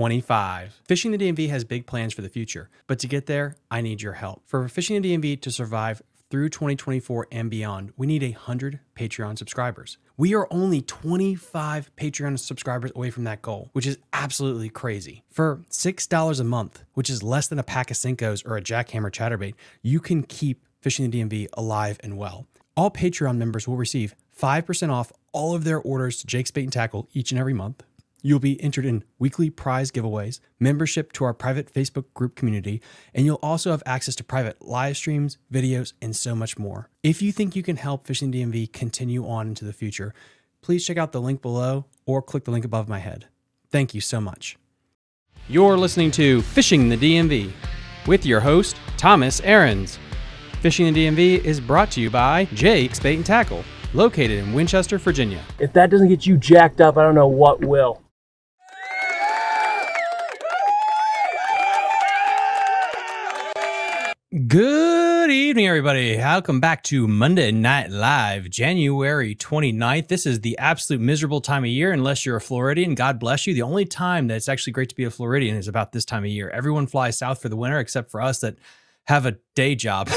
25. Fishing the DMV has big plans for the future, but to get there, I need your help. For Fishing the DMV to survive through 2024 and beyond, we need 100 Patreon subscribers. We are only 25 Patreon subscribers away from that goal, which is absolutely crazy. For $6 a month, which is less than a pack of Senkos or a Jackhammer Chatterbait, you can keep Fishing the DMV alive and well. All Patreon members will receive 5% off all of their orders to Jake's Bait and Tackle each and every month. You'll be entered in weekly prize giveaways, membership to our private Facebook group community, and you'll also have access to private live streams, videos, and so much more. If you think you can help Fishing DMV continue on into the future, please check out the link below or click the link above my head. Thank you so much. You're listening to Fishing the DMV with your host, Thomas Ahrens. Fishing the DMV is brought to you by Jake's Bait and Tackle, located in Winchester, Virginia. If that doesn't get you jacked up, I don't know what will. Good evening, everybody. Welcome back to Monday Night Live, January 29th. This is the absolute miserable time of year, unless you're a Floridian. God bless you. The only time that it's actually great to be a Floridian is about this time of year. Everyone flies south for the winter, except for us that have a day job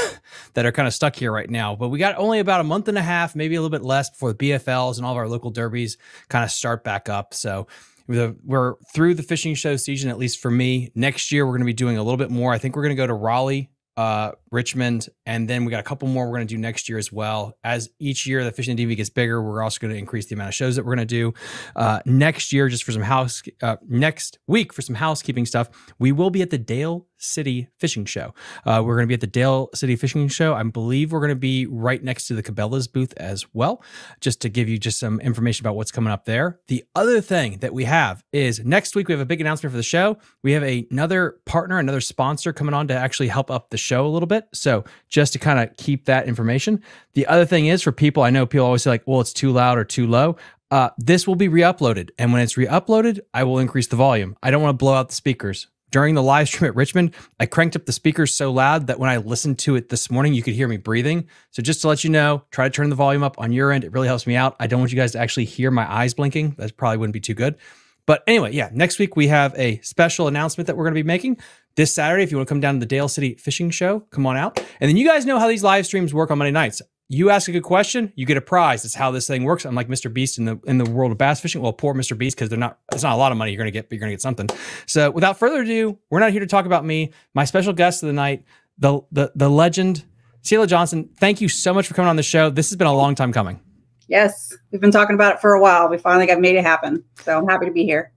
that are kind of stuck here right now. But we got only about a month and a half, maybe a little bit less, before the BFLs and all of our local derbies kind of start back up. So we're through the fishing show season, at least for me. Next year, we're going to be doing a little bit more. I think we're going to go to Raleigh, Richmond, and then we got a couple more we're going to do next year as well. As each year the Fishing DMV gets bigger, we're also going to increase the amount of shows that we're going to do. Next week, for some housekeeping stuff, we will be at the Dale City Fishing Show. We're going to be at the Dale City Fishing Show. I believe we're going to be right next to the Cabela's booth as well, just to give you just some information about what's coming up there. The other thing that we have is next week we have a big announcement for the show. We have another partner, another sponsor coming on to actually help up the show a little bit. So just to kind of keep that information. The other thing is, for people, I know people always say like, well, it's too loud or too low. This will be re-uploaded. And when it's re-uploaded, I will increase the volume. I don't want to blow out the speakers. During the live stream at Richmond, I cranked up the speakers so loud that when I listened to it this morning, you could hear me breathing. So just to let you know, try to turn the volume up on your end. It really helps me out. I don't want you guys to actually hear my eyes blinking. That probably wouldn't be too good. But anyway, yeah, next week we have a special announcement that we're going to be making. This Saturday, if you want to come down to the Dale City Fishing Show, come on out. And then you guys know how these live streams work on Monday nights. You ask a good question, you get a prize. That's how this thing works. I'm like Mr. Beast in the world of bass fishing. Well, poor Mr. Beast, because it's not a lot of money you're going to get, but you're going to get something. So without further ado, we're not here to talk about me. My special guest of the night, the legend, Cilla Johnson. Thank you so much for coming on the show. This has been a long time coming. Yes, we've been talking about it for a while. We finally got made it happen. So I'm happy to be here.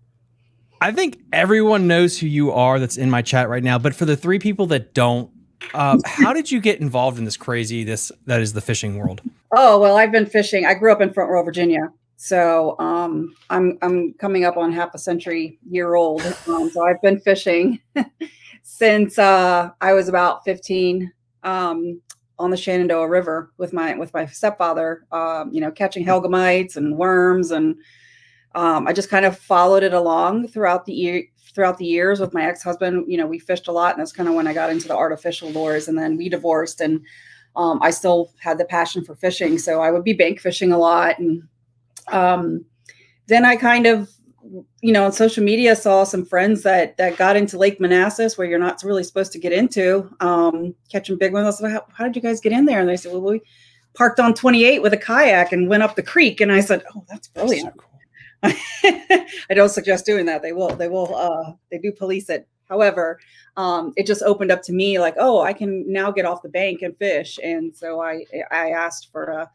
I think everyone knows who you are that's in my chat right now, but for the three people that don't, how did you get involved in this craziness that is the fishing world? Oh, well, I've been fishing. I grew up in Front Royal, Virginia. So I'm coming up on half a century year old. So I've been fishing since I was about 15 on the Shenandoah River with my stepfather, you know, catching helgamites and worms, and I just kind of followed it along throughout the years with my ex-husband. You know, we fished a lot, and that's kind of when I got into the artificial lures, and then we divorced, and I still had the passion for fishing. So I would be bank fishing a lot. And then I kind of, you know, on social media saw some friends that got into Lake Manassas, where you're not really supposed to get into, catching big ones. I said, how did you guys get in there? And they said, well, we parked on 28 with a kayak and went up the creek. And I said, oh, that's brilliant. That's so cool. I don't suggest doing that. They do police it. However, it just opened up to me like, oh, I can now get off the bank and fish. And so I asked for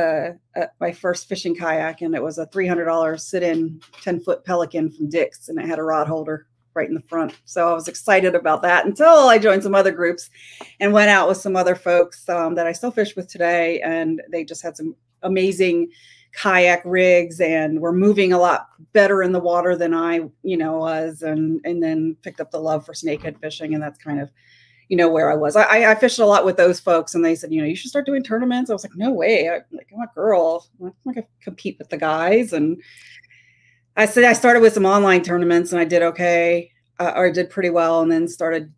my first fishing kayak, and it was a $300 sit-in 10-foot Pelican from Dick's, and it had a rod holder right in the front. So I was excited about that until I joined some other groups and went out with some other folks that I still fish with today. And they just had some amazing kayak rigs and were moving a lot better in the water than I, you know, was, and then picked up the love for snakehead fishing. And that's kind of, you know, where I was. I fished a lot with those folks, and they said, you know, you should start doing tournaments. I was like, no way. I'm a girl. I'm not going to compete with the guys. And I said, I started with some online tournaments, and I did okay, or I did pretty well, and then started,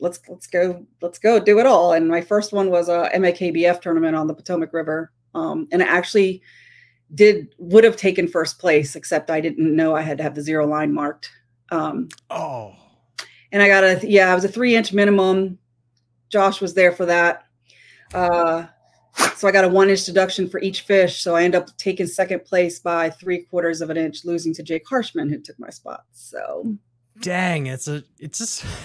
let's go do it all. And my first one was a MAKBF tournament on the Potomac River. And I actually would have taken first place, except I didn't know I had to have the zero line marked. And I got a, yeah, I was a 3-inch minimum. Josh was there for that. So I got a 1-inch deduction for each fish. So I end up taking second place by 3/4 of an inch, losing to Jake Harshman, who took my spot. So dang, it's a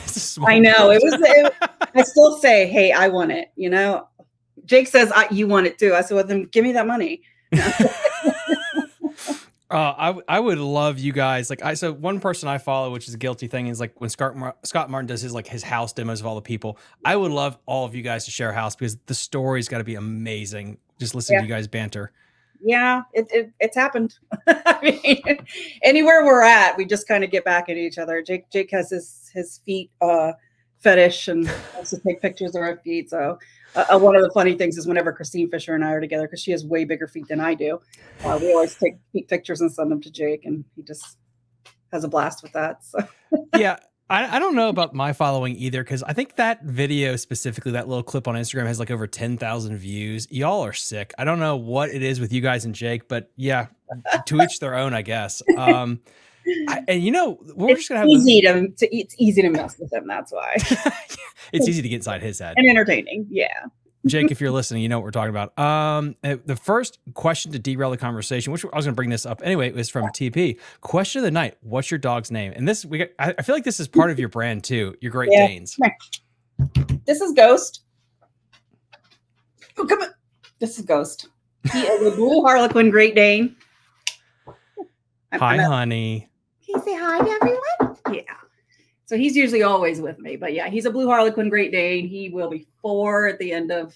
small. I know it was. I still say, hey, I won it. You know, Jake says you won it too. I said, well, then give me that money. I would love you guys, like so one person I follow, which is a guilty thing, is like when Scott Martin does his his house demos of all the people. I would love all of you guys to share house, because the story's got to be amazing. Just listen to you guys banter. Yeah, it's happened. I mean, anywhere we're at, we just kind of get back at each other. Jake has his feet fetish and wants to take pictures of our feet. So one of the funny things is whenever Christine Fisher and I are together, because she has way bigger feet than I do, we always take feet pictures and send them to Jake, and he just has a blast with that. So. Yeah, I don't know about my following either, because I think that video specifically, that little clip on Instagram, has like over 10,000 views. Y'all are sick. I don't know what it is with you guys and Jake, but yeah, to each their own, I guess. And you know, we're just gonna have it's easy to mess with him. That's why it's easy to get inside his head and entertaining. Yeah. Jake, if you're listening, you know what we're talking about. The first question to derail the conversation, which I was gonna bring this up anyway, was from TP. Question of the night: what's your dog's name? And this, I feel like this is part of your brand too. Your Great Danes. This is Ghost. Oh, come on. This is Ghost. He is a blue Harlequin Great Dane. Hi, honey. Can you say hi to everyone? Yeah. So he's usually always with me, but yeah, he's a blue Harlequin Great Dane. He will be 4 at the end of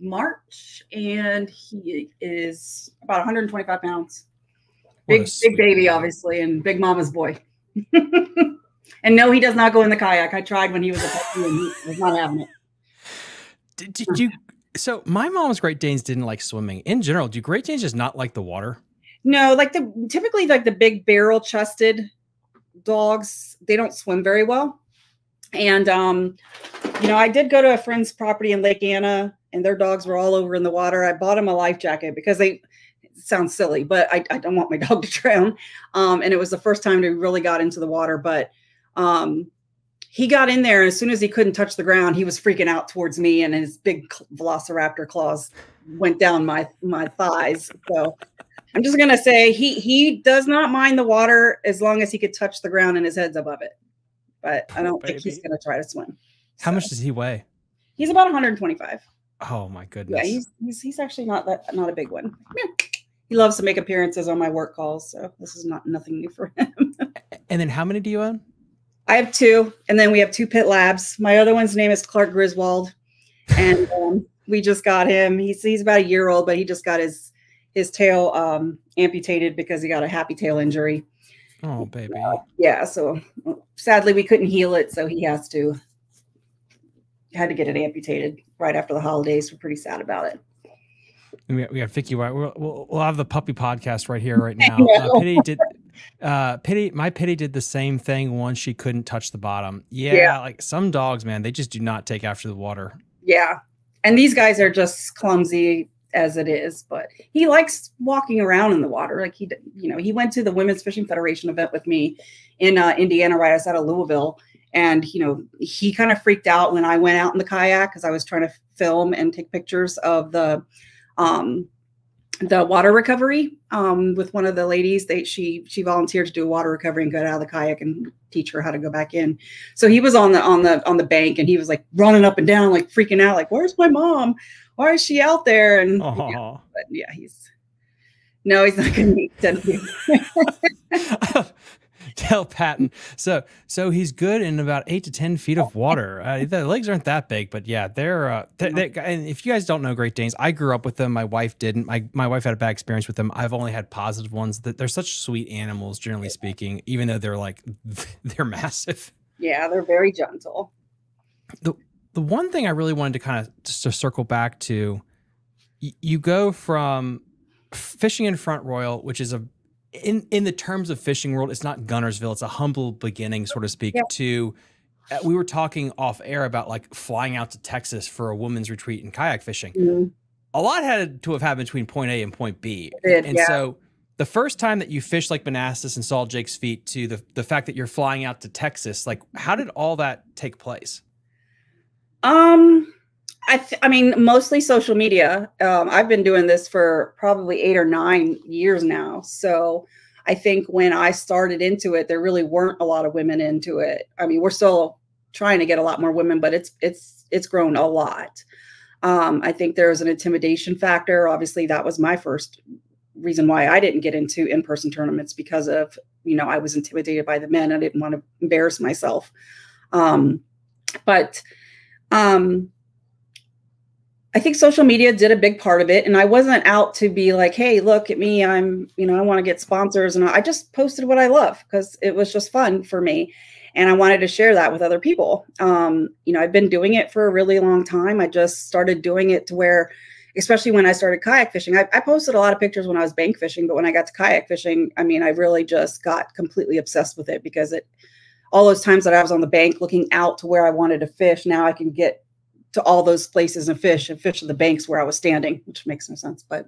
March, and he is about 125 pounds. Big baby, obviously, and big mama's boy. And no, he does not go in the kayak. I tried when he was a puppy, and he was not having it. Did you? So my mom's Great Danes didn't like swimming in general. Do Great Danes just not like the water? No, typically the big barrel chested dogs, they don't swim very well. And, you know, I did go to a friend's property in Lake Anna, and their dogs were all over in the water. I bought them a life jacket because it sounds silly, but I don't want my dog to drown. And it was the first time they really got into the water, but, he got in there, and as soon as he couldn't touch the ground, he was freaking out towards me, and his big velociraptor claws went down my thighs. So I'm just going to say he does not mind the water as long as he could touch the ground and his head's above it. But I don't think he's going to try to swim. How much does he weigh? He's about 125. Oh my goodness. Yeah, he's actually not a big one. He loves to make appearances on my work calls, so this is nothing new for him. And then how many do you own? I have 2, and then we have 2 pit labs. My other one's name is Clark Griswold, and we just got him. He's about a year old, but he just got his tail amputated because he got a happy tail injury. Oh, baby. Yeah, so sadly we couldn't heal it, so he had to get it amputated right after the holidays. We're pretty sad about it. We got Vicky White. We'll have the puppy podcast right here, right now. Pity did the same thing once she couldn't touch the bottom. Yeah, like some dogs, man, they just do not take after the water. Yeah, and these guys are just clumsy as it is, but he likes walking around in the water. Like he went to the Women's Fishing Federation event with me in Indiana, right outside of Louisville. And, you know, he kind of freaked out when I went out in the kayak, cause I was trying to film and take pictures of the water recovery with one of the ladies. She volunteered to do a water recovery and got out of the kayak and teach her how to go back in. So he was on the bank, and he was like running up and down, like freaking out, like, where's my mom? Why is she out there? And but yeah, he's not gonna be done. Tell Patton. So he's good in about 8 to 10 feet of water. The legs aren't that big, but yeah, and if you guys don't know Great Danes, I grew up with them. My wife didn't. My wife had a bad experience with them. I've only had positive ones. They're such sweet animals, generally speaking, even though they're massive. Yeah, they're very gentle. The one thing I really wanted to kind of just to circle back to, you go from fishing in Front Royal, which is in the terms of fishing world, it's not Gunnersville. It's a humble beginning, so to speak, to, we were talking off air about like flying out to Texas for a women's retreat and kayak fishing. Mm-hmm. A lot had to have happened between point A and point B. And so the first time that you fished Lake Manassas and saw Jake's feet to the fact that you're flying out to Texas, like, how did all that take place? I mean, mostly social media. I've been doing this for probably 8 or 9 years now. So I think when I started into it, there really weren't a lot of women into it. I mean, we're still trying to get a lot more women, but it's grown a lot. I think there was an intimidation factor. Obviously, that was my first reason why I didn't get into in-person tournaments, because of, you know, I was intimidated by the men. I didn't want to embarrass myself. I think social media did a big part of it. And I wasn't out to be like, hey, look at me, I'm, you know, I want to get sponsors. And I just posted what I love because it was just fun for me. And I wanted to share that with other people. You know, I've been doing it for a really long time. I just started doing it to where, especially when I started kayak fishing, I posted a lot of pictures when I was bank fishing, but when I got to kayak fishing, I mean, I really just got completely obsessed with it, because it, all those times that I was on the bank looking out to where I wanted to fish, now I can get to all those places and fish at the banks where I was standing, which makes no sense. But,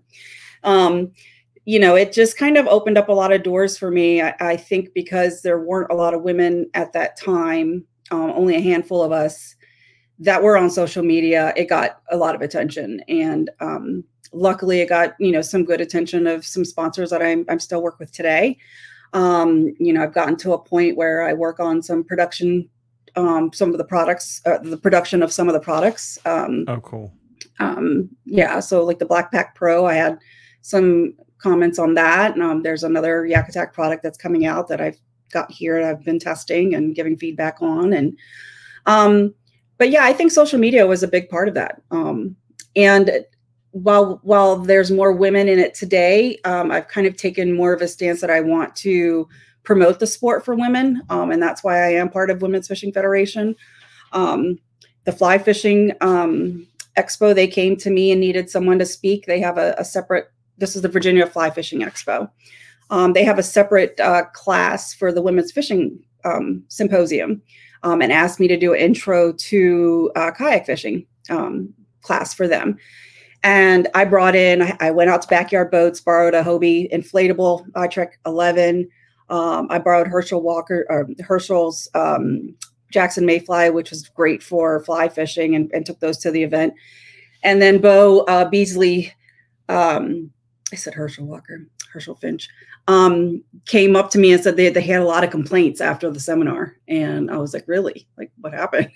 you know, it just kind of opened up a lot of doors for me. I think because there weren't a lot of women at that time, only a handful of us that were on social media, it got a lot of attention. And luckily it got, you know, some good attention of some sponsors that I'm still work with today. You know, I've gotten to a point where I work on some production, some of the products, the production of some of the products. Oh, cool. Yeah. So like the Black Pack Pro, I had some comments on that. And there's another Yak Attack product that's coming out that I've got here and I've been testing and giving feedback on. And, but yeah, I think social media was a big part of that. And while there's more women in it today, I've kind of taken more of a stance that I want to promote the sport for women. And that's why I am part of Women's Fishing Federation. The Fly Fishing Expo, they came to me and needed someone to speak. They have a separate, this is the Virginia Fly Fishing Expo. They have a separate class for the Women's Fishing Symposium. And asked me to do an intro to kayak fishing class for them. And I brought in, I went out to Backyard Boats, borrowed a Hobie inflatable iTrek 11. I borrowed Herschel Walker, or Herschel's Jackson Mayfly, which was great for fly fishing, and took those to the event. And then Bo Beasley, I said Herschel Walker, Herschel Finch, came up to me and said they had a lot of complaints after the seminar. And I was like, really? Like, what happened?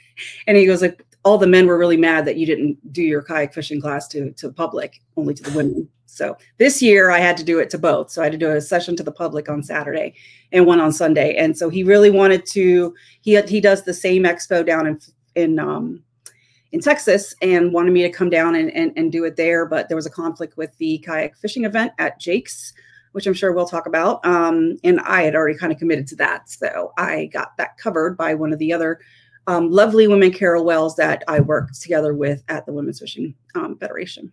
And he goes, like, all the men were really mad that you didn't do your kayak fishing class to the public, only to the women. So this year I had to do it to both. So I had to do a session to the public on Saturday and one on Sunday. And so he really wanted to, he does the same expo down in Texas, and wanted me to come down and do it there. But there was a conflict with the kayak fishing event at Jake's, which I'm sure we'll talk about. And I had already kind of committed to that. So I got that covered by one of the other lovely women, Carol Wells, that I worked together with at the Women's Fishing Federation.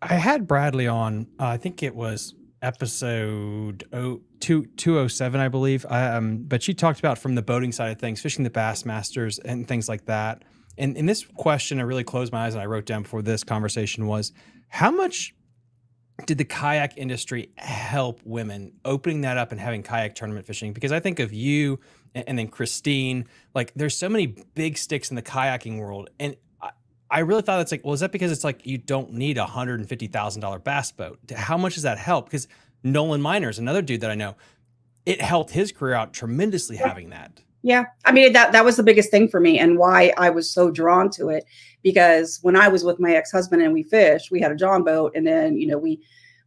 I had Bradley on, I think it was episode 207, I believe. But she talked about, from the boating side of things, fishing the Bass Masters and things like that. And in this question, I really closed my eyes, and I wrote down before this conversation, was how much did the kayak industry help women opening that up and having kayak tournament fishing? Because I think of you and then Christine, like, there's so many big sticks in the kayaking world. And I really thought, that's like, well, is that because it's like, you don't need a $150,000 bass boat? How much does that help? Because Nolan Miner is another dude that I know, it helped his career out tremendously having that. Yeah. I mean, that was the biggest thing for me, and why I was so drawn to it, because when I was with my ex-husband and we fished, we had a John boat. And then, you know,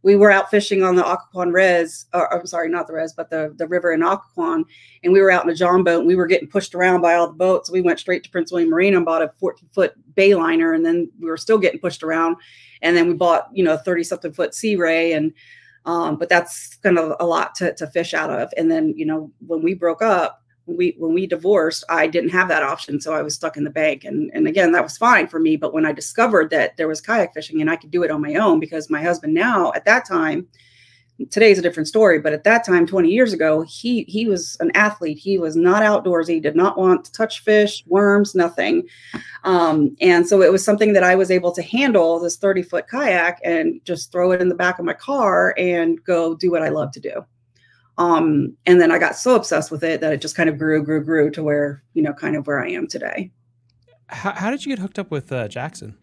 we were out fishing on the Occoquan res, or, I'm sorry, not the res, but the river in Occoquan. And we were out in a John boat, and we were getting pushed around by all the boats. So we went straight to Prince William Marina and bought a 14-foot bayliner. And then we were still getting pushed around. And then we bought, you know, a 30-something-foot Sea Ray. And, but that's kind of a lot to fish out of. And then, you know, when we broke up, when we divorced, I didn't have that option. So I was stuck in the bank. And again, that was fine for me. But when I discovered that there was kayak fishing and I could do it on my own, because my husband now at that time today's a different story, but at that time, 20 years ago, he was an athlete. He was not outdoorsy, did not want to touch fish, worms, nothing. And so it was something that I was able to handle, this 30-foot kayak, and just throw it in the back of my car and go do what I love to do. And then I got so obsessed with it that it just kind of grew to where, you know, kind of where I am today. How did you get hooked up with Jackson?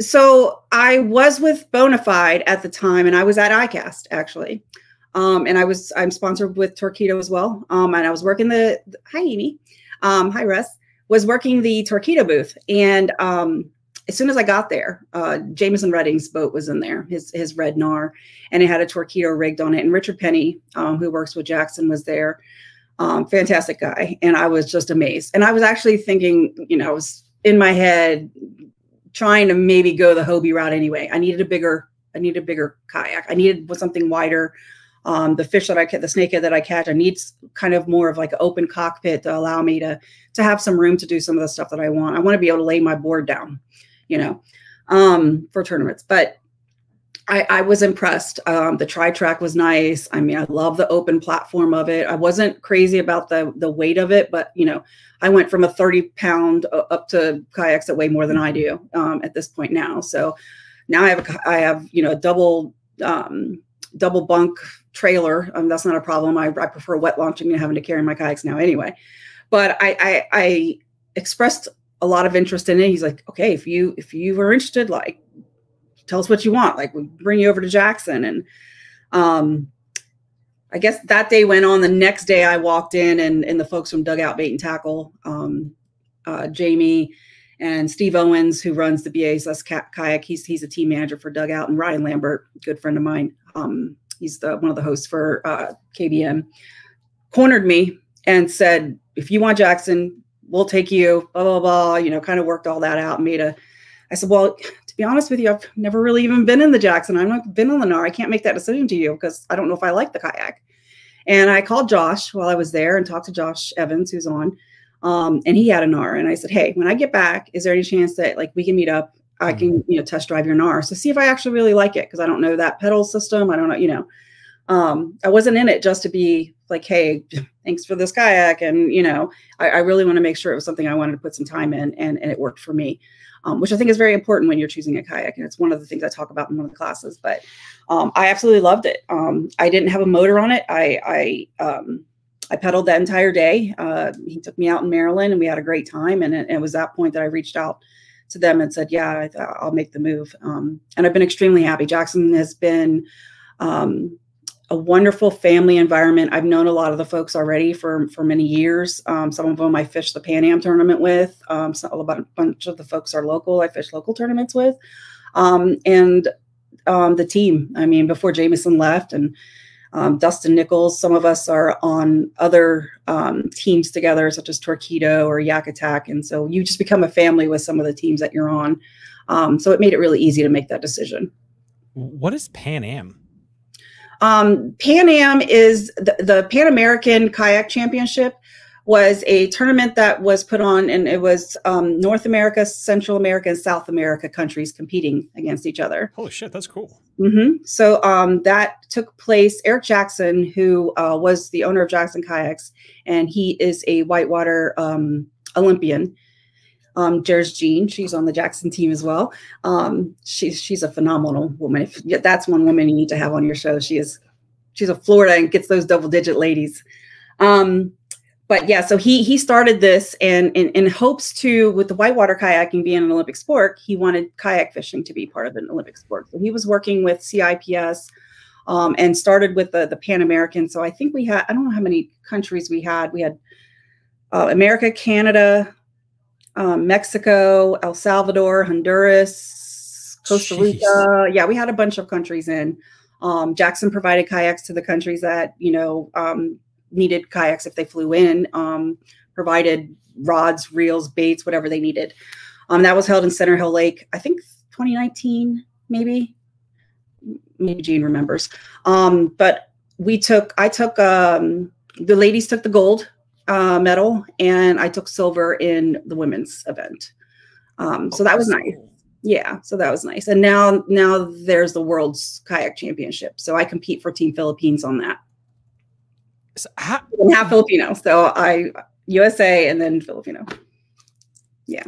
So I was with Bonafide at the time, and I was at ICAST actually. And I'm sponsored with Torqeedo as well. And I was working the hi Amy, hi Russ, was working the Torqeedo booth. And as soon as I got there, Jameson Redding's boat was in there, his red Nar, and it had a Torqeedo rigged on it. And Richard Penny, who works with Jackson, was there. Fantastic guy. And I was just amazed. And I was actually thinking, you know, I was in my head, trying to maybe go the Hobie route anyway. I needed a bigger kayak. I needed something wider. The fish that I catch, the snakehead that I catch, I need kind of more of like an open cockpit to allow me to have some room to do some of the stuff that I want. I want to be able to lay my board down, you know, for tournaments. But I was impressed. The tri-track was nice. I mean, I love the open platform of it. I wasn't crazy about the weight of it, but you know, I went from a 30-pound up to kayaks that weigh more than I do at this point now. So now I have you know, a double bunk trailer. That's not a problem. I prefer wet launching and having to carry my kayaks now anyway. But I expressed a lot of interest in it. He's like, okay, if you are interested, like, tell us what you want. Like, we bring you over to Jackson. And I guess that day went on. The next day I walked in, and the folks from Dugout Bait and Tackle, Jamie and Steve Owens, who runs the BASS kayak. He's a team manager for Dugout, and Ryan Lambert, good friend of mine. He's one of the hosts for KBM, cornered me and said, if you want Jackson, we'll take you, blah, blah, blah. You know, kind of worked all that out. I said, well, be honest with you, I've never really even been in the Jackson. I've not been on the Nar. I can't make that decision to you because I don't know if I like the kayak. And I called Josh while I was there and talked to Josh Evans, who's on, and he had a Nar. And I said, hey, when I get back, is there any chance that like we can meet up? I can, you know, test drive your Nar to see if I actually really like it, because I don't know that pedal system. I don't know, you know. I wasn't in it just to be like, hey, thanks for this kayak. And, you know, I really want to make sure it was something I wanted to put some time in, and it worked for me, which I think is very important when you're choosing a kayak. And it's one of the things I talk about in one of the classes, but I absolutely loved it. I didn't have a motor on it. I pedaled that entire day. He took me out in Maryland, and we had a great time. And it was that point that I reached out to them and said, yeah, I'll make the move. And I've been extremely happy. Jackson has been, a wonderful family environment. I've known a lot of the folks already for many years. Some of them I fished the Pan Am tournament with. So a bunch of the folks are local. I fish local tournaments with, and the team. I mean, before Jameson left, and Dustin Nichols, some of us are on other teams together, such as Torqeedo or Yak Attack. And so you just become a family with some of the teams that you're on. So it made it really easy to make that decision. What is Pan Am? Pan Am is the Pan American Kayak Championship. Was a tournament that was put on, and it was North America, Central America, and South America countries competing against each other. Holy shit, that's cool. Mm-hmm. So that took place. Eric Jackson, who was the owner of Jackson Kayaks, and he is a whitewater Olympian. There's Jean, she's on the Jackson team as well. She's a phenomenal woman. If that's one woman you need to have on your show. She's a Florida and gets those double-digit ladies. But yeah, so he started this, and in hopes to, with the whitewater kayaking being an Olympic sport, he wanted kayak fishing to be part of an Olympic sport. So he was working with CIPS, and started with the Pan American. So I think we had, I don't know how many countries we had. We had America, Canada, Mexico, El Salvador, Honduras, Costa Rica. Jeez. Yeah, we had a bunch of countries in. Jackson provided kayaks to the countries that, you know, needed kayaks if they flew in, provided rods, reels, baits, whatever they needed. That was held in Center Hill Lake, I think 2019, maybe Gene remembers. But the ladies took the gold medal, and I took silver in the women's event. So that was nice. Yeah, so that was nice. And now there's the World's Kayak Championship. So I compete for Team Philippines on that. So I'm half Filipino. So I USA and then Filipino. Yeah.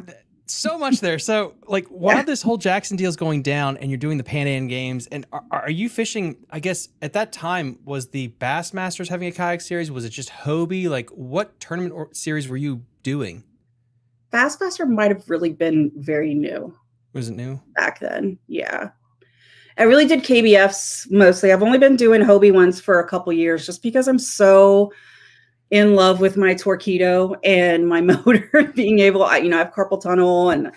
So much there. So like while this whole Jackson deal is going down and you're doing the Pan Am Games, and are you fishing, I guess at that time, was the Bass Masters having a kayak series? Was it just Hobie? Like what tournament or series were you doing? Bassmaster might've really been very new. Was it new? Back then, yeah. I really did KBFs mostly. I've only been doing Hobie ones for a couple years just because I'm so in love with my Torqeedo and my motor being able, you know, I have carpal tunnel and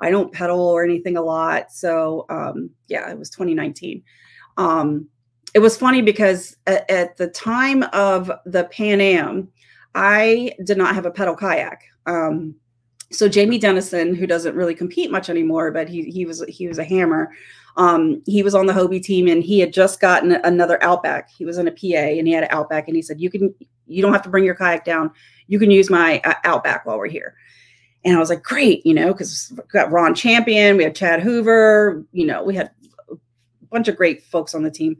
I don't pedal or anything a lot. So yeah, it was 2019. It was funny because at the time of the Pan Am, I did not have a pedal kayak. So Jamie Dennison, who doesn't really compete much anymore, but he was a hammer. He was on the Hobie team and he had just gotten another Outback. He was in a PA and he had an Outback and he said, you don't have to bring your kayak down. You can use my Outback while we're here. And I was like, great, you know, cause we got Ron Champion. We had Chad Hoover, you know, we had a bunch of great folks on the team.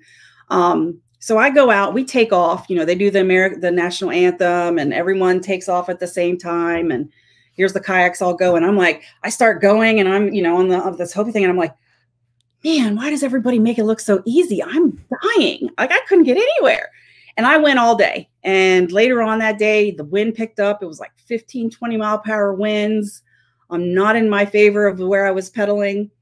So I go out, we take off, you know, they do the national anthem and everyone takes off at the same time. And here's the kayaks all go. And I'm like, I start going and I'm, you know, on this Hobie thing. And I'm like, man, why does everybody make it look so easy? I'm dying. Like I couldn't get anywhere. And I went all day. And later on that day, the wind picked up. It was like 15, 20 mile per hour winds. I'm not in my favor of where I was pedaling.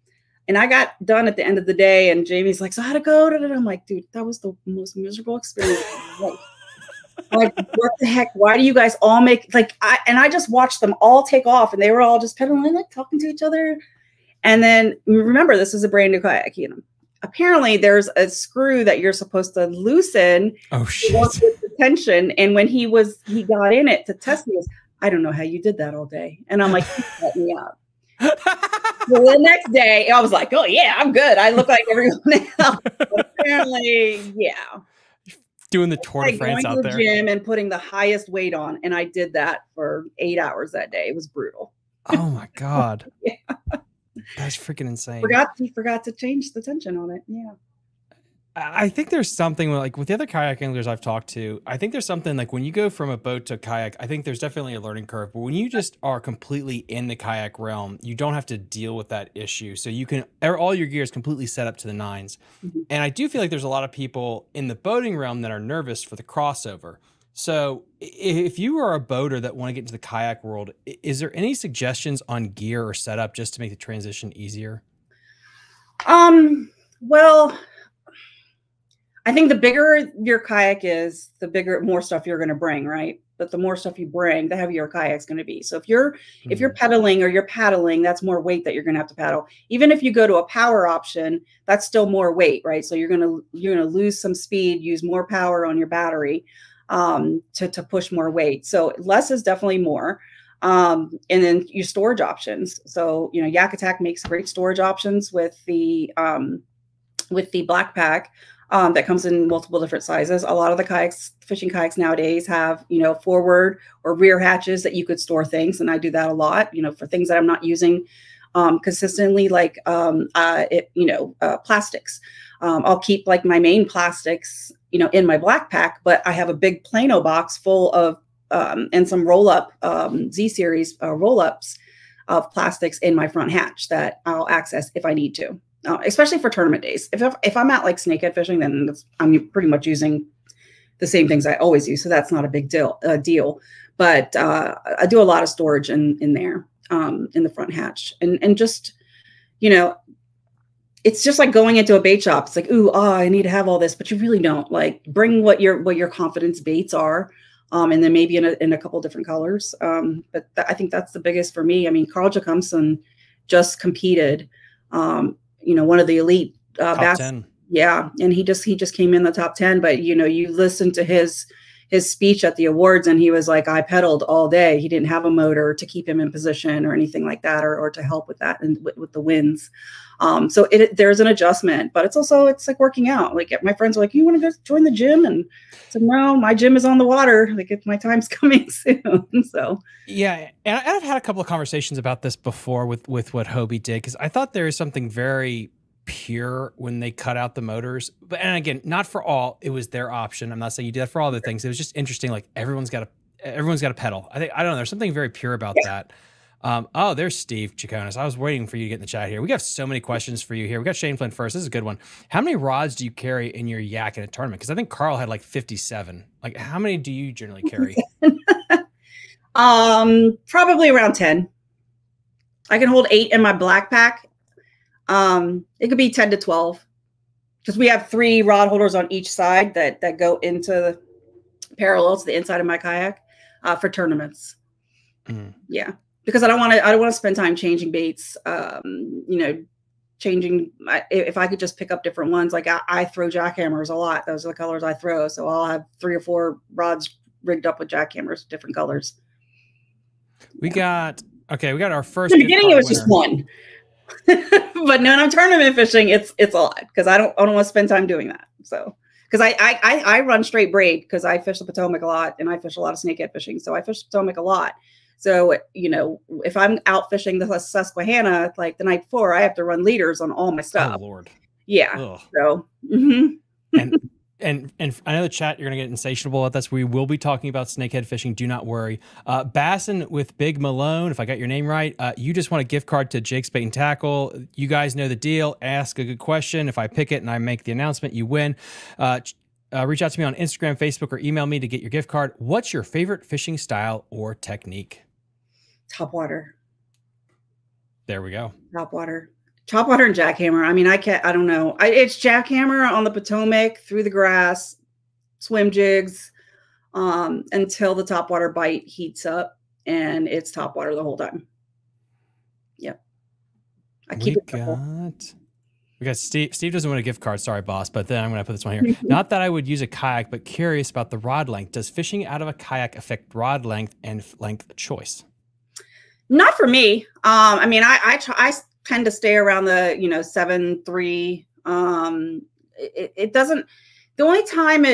And I got done at the end of the day. And Jamie's like, so how'd it go? I'm like, dude, that was the most miserable experience of my life. Like, what the heck? Why do you guys all make like, I just watched them all take off and they were all just pedaling, like talking to each other. And then remember, this is a brand new kayak, you know, apparently there's a screw that you're supposed to loosen. Oh shit. The tension. And when he got in it to test me, he goes, I don't know how you did that all day. And I'm like, you set me up. Well, the next day I was like, oh yeah, I'm good. I look like everyone else. But apparently, yeah. Doing the Tour de France out there. Going to the gym and putting the highest weight on. And I did that for 8 hours that day. It was brutal. Oh my God. Yeah. That's freaking insane. He forgot to change the tension on it. Yeah. I think there's something like with the other kayak anglers I've talked to, I think there's something like when you go from a boat to kayak, I think there's definitely a learning curve, but when you just are completely in the kayak realm, you don't have to deal with that issue. So you can, all your gear is completely set up to the nines. Mm-hmm. And I do feel like there's a lot of people in the boating realm that are nervous for the crossover. So if you are a boater that want to get into the kayak world, is there any suggestions on gear or setup just to make the transition easier? Well, I think the bigger your kayak is, the bigger, more stuff you're going to bring, right? But the more stuff you bring, the heavier your kayak's going to be. So if you're pedaling or you're paddling, that's more weight that you're going to have to paddle. Even if you go to a power option, that's still more weight, right? So you're going to lose some speed, use more power on your battery to push more weight. So less is definitely more. And then your storage options. So, you know, Yak Attack makes great storage options with the black pack. That comes in multiple different sizes. A lot of the kayaks, fishing kayaks nowadays have, you know, forward or rear hatches that you could store things. And I do that a lot, you know, for things that I'm not using consistently, like, you know, plastics. I'll keep like my main plastics, you know, in my black pack, but I have a big Plano box full of, and some roll up Z series roll ups of plastics in my front hatch that I'll access if I need to. Especially for tournament days. If I'm out like snakehead fishing, then I'm pretty much using the same things I always use. So that's not a big deal. But I do a lot of storage in there, in the front hatch. And just, you know, it's just like going into a bait shop. It's like, ooh, ah, I need to have all this. But you really don't. Like, bring what your confidence baits are. And then maybe in a couple different colors. But I think that's the biggest for me. I mean, Carl Jacobson just competed, you know, one of the elite, top 10. Yeah. And he just came in the top 10, but you know, you listen to his, his speech at the awards, and he was like, I pedaled all day. He didn't have a motor to keep him in position or anything like that, or to help with that and with the winds. So there's an adjustment, but it's also, it's like working out. Like my friends are like, you want to go join the gym? And so no, my gym is on the water. Like if my time's coming soon. So yeah. And I've had a couple of conversations about this before with what Hobie did, because I thought there is something very pure when they cut out the motors. But, and again, not for all, it was their option. I'm not saying you do that for all the things. It was just interesting. Like everyone's got a pedal. I don't know. There's something very pure about that. Oh, there's Steve Chaconis. I was waiting for you to get in the chat here. We got so many questions for you here. We got Shane Flynn first. This is a good one. How many rods do you carry in your yak in a tournament? Because I think Carl had like 57. Like, how many do you generally carry? Probably around 10. I can hold 8 in my black pack. It could be 10 to 12 because we have 3 rod holders on each side that go into the parallel to the inside of my kayak for tournaments. Mm. Yeah. Because I don't want to spend time changing baits. You know, changing. If I could just pick up different ones, like I throw jackhammers a lot. Those are the colors I throw. So I'll have 3 or 4 rods rigged up with jackhammers, different colors. We got our first. In the beginning, it was just one. But when I'm tournament fishing, it's a lot because I don't want to spend time doing that. So because I run straight braid because I fish the Potomac a lot and I fish a lot of snakehead fishing. So I fish the Potomac a lot. So, you know, if I'm out fishing the Susquehanna, like the night before, I have to run leaders on all my stuff. Oh, Lord. Yeah. Ugh. So, and I know the chat, you're going to get insatiable at this. We will be talking about snakehead fishing. Do not worry. Bassin with Big Malone, if I got your name right, you just want a gift card to Jake's Bait and Tackle. You guys know the deal. Ask a good question. If I pick it and I make the announcement, you win. Reach out to me on Instagram, Facebook, or email me to get your gift card. What's your favorite fishing style or technique? Topwater. There we go. Topwater and jackhammer. I mean, I don't know. It's jackhammer on the Potomac through the grass, swim jigs, until the topwater bite heats up, and it's topwater the whole time. Yep. Because Steve doesn't want a gift card. Sorry, boss. But then I'm going to put this one here. Not that I would use a kayak, but curious about the rod length. Does fishing out of a kayak affect rod length and length choice? Not for me. I mean, I tend to stay around the, 7.3. It doesn't, the only time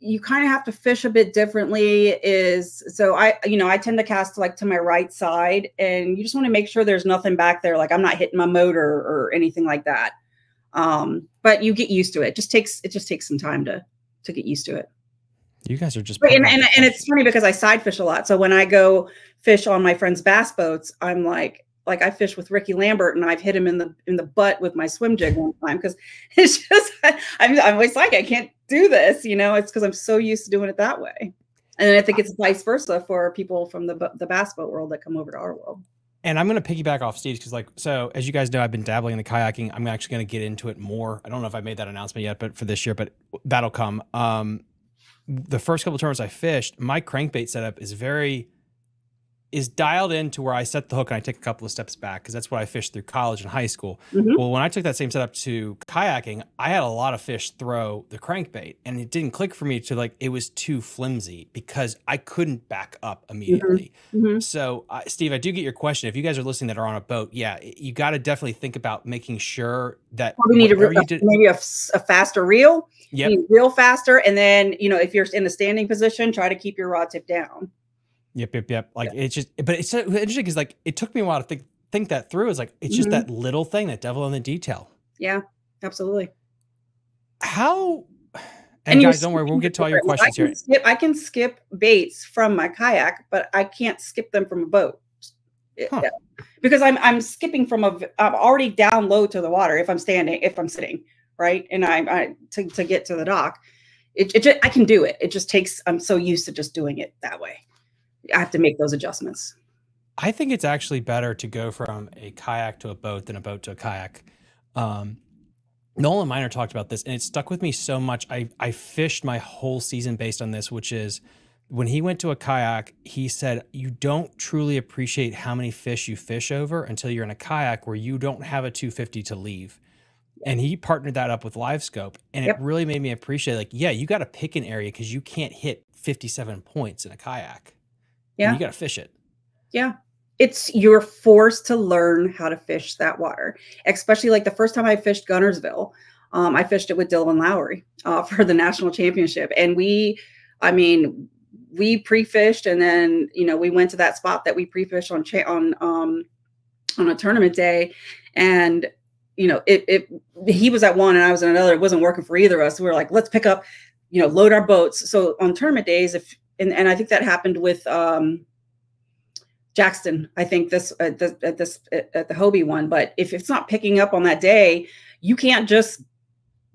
you kind of have to fish a bit differently is, so I tend to cast like to my right side, and you just want to make sure there's nothing back there. Like I'm not hitting my motor or anything like that. But you get used to it. It just takes some time to get used to it. You guys are just, and it's funny because I side fish a lot. So when I go fish on my friend's bass boats, I'm like I fish with Ricky Lambert, and I've hit him in the butt with my swim jig one time. Cause it's just, I'm always like, I can't do this, it's cause I'm so used to doing it that way. And I think it's vice versa for people from the bass boat world that come over to our world. And I'm going to piggyback off Steve's because, so as you guys know, I've been dabbling in the kayaking. I'm actually going to get into it more. I don't know if I made that announcement yet, but for this year, but that'll come. The first couple of tournaments I fished, my crankbait setup is dialed in to where I set the hook and I take a couple of steps back because that's what I fished through college and high school. Mm-hmm. Well, when I took that same setup to kayaking, I had a lot of fish throw the crankbait, and it didn't click for me to it was too flimsy because I couldn't back up immediately. Mm-hmm. So Steve, I do get your question. If you guys are listening that are on a boat, yeah, you got to definitely think about making sure that we need maybe a faster reel, yep. You need reel faster. And then, if you're in the standing position, try to keep your rod tip down. Yep. It's just, but it's so interesting because it took me a while to think that through. It's it's just that little thing, that devil in the detail. Yeah, absolutely. How? And guys, don't worry, we'll get to all your questions here. I can skip baits from my kayak, but I can't skip them from a boat. Huh. Yeah. Because I'm skipping I'm already down low to the water if I'm sitting, right? And to get to the dock, I can do it. It just takes, I'm so used to just doing it that way. I have to make those adjustments. I think it's actually better to go from a kayak to a boat than a boat to a kayak. Nolan Miner talked about this, and it stuck with me so much. I fished my whole season based on this, which is when he went to a kayak, he said, you don't truly appreciate how many fish you fish over until you're in a kayak where you don't have a 250 to leave. And he partnered that up with LiveScope, and it really made me appreciate, like, yeah, you got to pick an area because you can't hit 57 points in a kayak. Yeah. You got to fish it. Yeah. It's, you're forced to learn how to fish that water, especially like the first time I fished Gunnersville. I fished it with Dylan Lowry for the national championship. And we, I mean, we pre-fished, and then, you know, we went to that spot that we pre-fished on a tournament day, and, you know, he was at one and I was at another. It wasn't working for either of us. We were like, let's pick up, you know, load our boats. So on tournament days, and I think that happened with Jackson, I think at the Hobie one. But if it's not picking up on that day, you can't just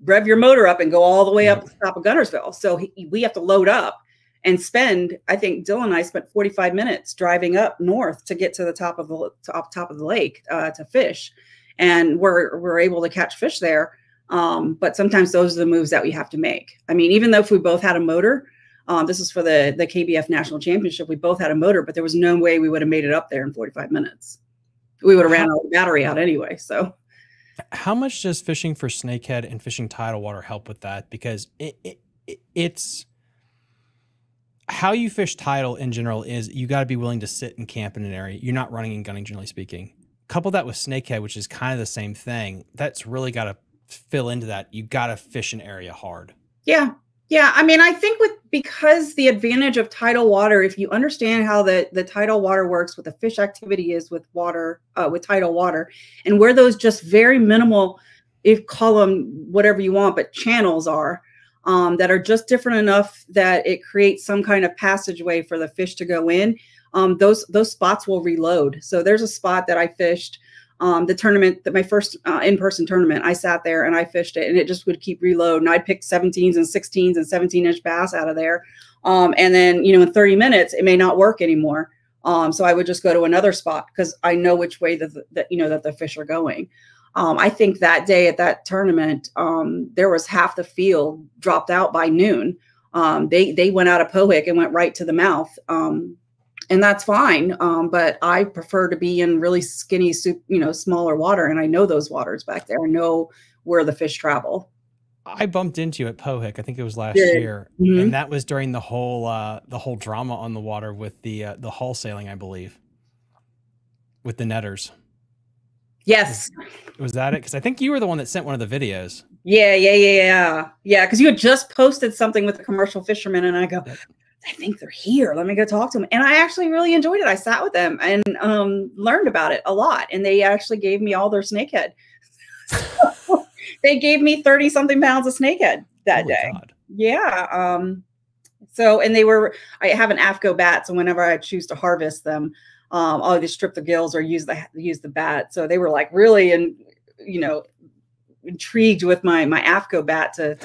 rev your motor up and go all the way up to the top of Gunnersville. So we have to load up and spend, I think Dylan and I spent 45 minutes driving up north to get to the top of the lake to fish. And we're able to catch fish there. But sometimes those are the moves that we have to make. I mean, even though if we both had a motor, this is for the KBF National Championship, we both had a motor, but there was no way we would have made it up there in 45 minutes. We would have ran all the battery out anyway, so. How much does fishing for snakehead and fishing tidal water help with that? Because it's how you fish tidal in general is you got to be willing to sit and camp in an area. You're not running and gunning, generally speaking. Couple that with snakehead, which is kind of the same thing. That's really got to fill into that. You got to fish an area hard. Yeah. Yeah. I mean, I think because the advantage of tidal water, if you understand how the tidal water works, what the fish activity is with water, with tidal water, and where those just very minimal, if call them whatever you want, but channels are that are just different enough that it creates some kind of passageway for the fish to go in. Those spots will reload. So there's a spot that I fished, the tournament, that my first in-person tournament, I sat there and I fished it, and it just would keep reload. And I picked 17s and 16s and 17-inch bass out of there. And then, you know, in 30 minutes, it may not work anymore. So I would just go to another spot because I know which way that the fish are going. I think that day at that tournament, there was half the field dropped out by noon. They went out of Pohick and went right to the mouth. And that's fine, but I prefer to be in really skinny, smaller water, and I know those waters back there. I know where the fish travel. I bumped into you at Pohick, I think it was last year, and that was during the whole drama on the water with the hull sailing, I believe, with the netters. Yes. Was that it? Because I think you were the one that sent one of the videos. Yeah. Because you had just posted something with the commercial fisherman, and I go, I think they're here. Let me go talk to them. And I actually really enjoyed it. I sat with them and learned about it a lot. And they actually gave me all their snakehead. They gave me 30-something pounds of snakehead that day. God. Yeah. And they were, I have an AFCO bat. So whenever I choose to harvest them, I'll either strip the gills or use the bat. So they were like really, intrigued with my AFCO bat to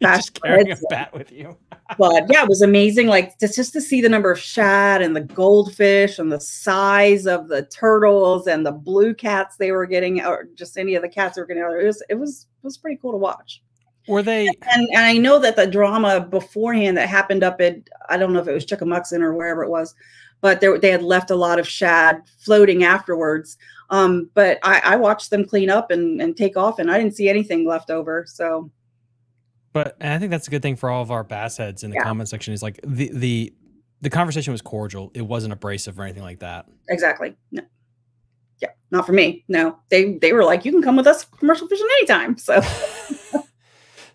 just carrying a bat with you. But yeah, it was amazing. Like just to see the number of shad and the goldfish and the size of the turtles and the blue cats they were getting, or just any of the cats they were getting. It was pretty cool to watch. Were they? And I know that the drama beforehand that happened up at, I don't know if it was Chickamuxin or wherever it was, but they had left a lot of shad floating afterwards. But I watched them clean up and take off, and I didn't see anything left over. So. And I think that's a good thing for all of our bass heads in the comment section is like the conversation was cordial. It wasn't abrasive or anything like that. Exactly. No. Yeah. Not for me. No, they were like, you can come with us commercial fishing anytime. So,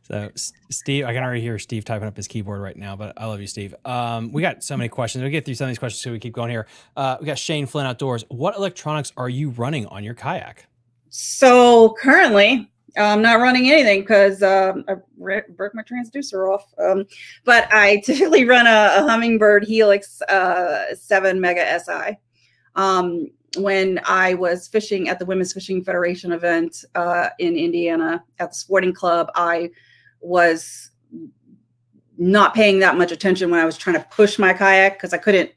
so Steve, I can already hear Steve typing up his keyboard right now, but I love you, Steve. We got so many questions. We get through some of these questions. So we keep going here. We got Shane Flynn Outdoors. What electronics are you running on your kayak? So currently, I'm not running anything because I broke my transducer off. But I typically run a Hummingbird Helix 7 Mega SI. When I was fishing at the Women's Fishing Federation event in Indiana at the sporting club, I was not paying that much attention when I was trying to push my kayak because I couldn't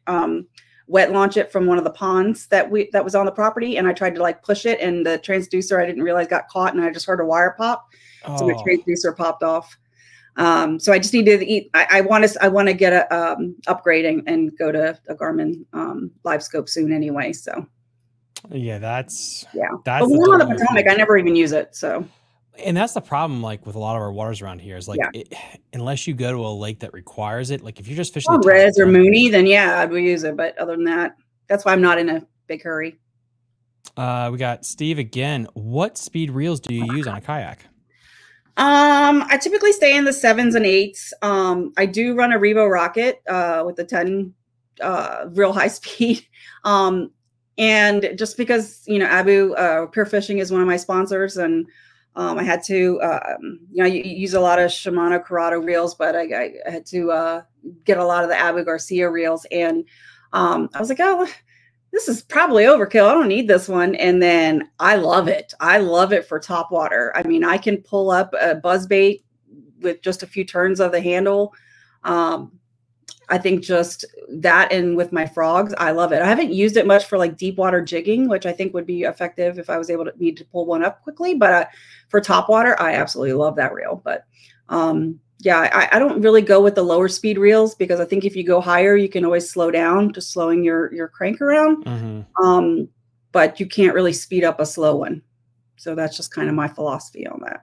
wet launch it from one of the ponds that was on the property, and I tried to like push it, and the transducer I didn't realize got caught, and I just heard a wire pop. Oh. So my transducer popped off. So I just need to eat. I want to get a upgrading and go to a Garmin LiveScope soon anyway. So Yeah, that's but we're on the Potomac. I never even use it. So, and that's the problem, like with a lot of our waters around here, is like it, unless you go to a lake that requires it, like if you're just fishing Rez or Mooney, then yeah, I'd use it. But other than that, that's why I'm not in a big hurry. We got Steve again. What speed reels do you use on a kayak? I typically stay in the 7s and 8s. I do run a Revo Rocket with the 10 real high speed. And just because, you know, Abu Pure Fishing is one of my sponsors, and I had to, you know, I use a lot of Shimano Corrado reels, but I had to get a lot of the Abu Garcia reels. And I was like, oh, this is probably overkill. I don't need this one. And then I love it. I love it for top water. I mean, I can pull up a buzzbait with just a few turns of the handle. I think just that, and with my frogs, I love it. I haven't used it much for like deep water jigging, which I think would be effective if I was able to need to pull one up quickly. But for top water, I absolutely love that reel. But yeah, I don't really go with the lower speed reels, because I think if you go higher, you can always slow down, just slowing your crank around. Mm-hmm. But you can't really speed up a slow one. So that's just kind of my philosophy on that.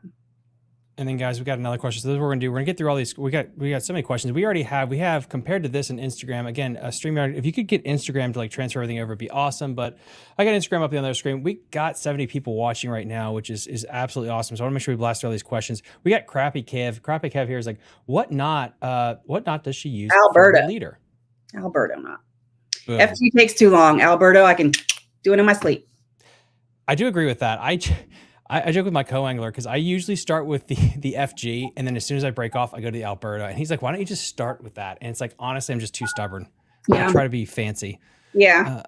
And then, guys, we got another question. So this is what we're gonna do. We're gonna get through all these. We got so many questions. We have compared to this and Instagram again. StreamYard. If you could get Instagram to like transfer everything over, it'd be awesome. But I got Instagram up on the other screen. We got 70 people watching right now, which is absolutely awesome. So I want to make sure we blast through all these questions. We got Crappy Kev. Crappy Kev here is like, what knot does she use? Alberto. For a leader? Alberto knot. FT takes too long. Alberto, I can do it in my sleep. I do agree with that. I joke with my co-angler because I usually start with the FG, and then as soon as I break off, I go to the Alberta. And he's like, why don't you just start with that? And it's like, honestly, I'm just too stubborn. Yeah. I try to be fancy. Yeah.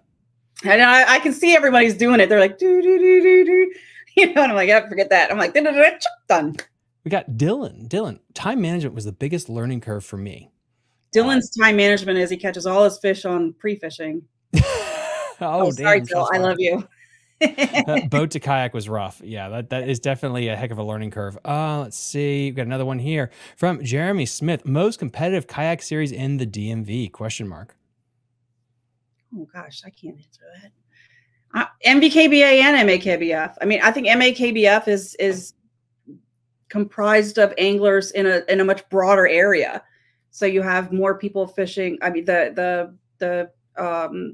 And I can see everybody's doing it. They're like, do, do, do, do, do. You know, and I'm like, yeah, forget that. I'm like, da, da, da, da, done. We got Dylan. Dylan, time management was the biggest learning curve for me. Dylan's time management is he catches all his fish on pre-fishing. Oh, sorry, Dylan. I love you. Boat to kayak was rough. Yeah, that is definitely a heck of a learning curve. Let's see. We've got another one here from Jeremy Smith. Most competitive kayak series in the DMV? ? Oh gosh, I can't answer that. MBKBA and MAKBF. I mean, I think MAKBF is comprised of anglers in a much broader area, so you have more people fishing. I mean, the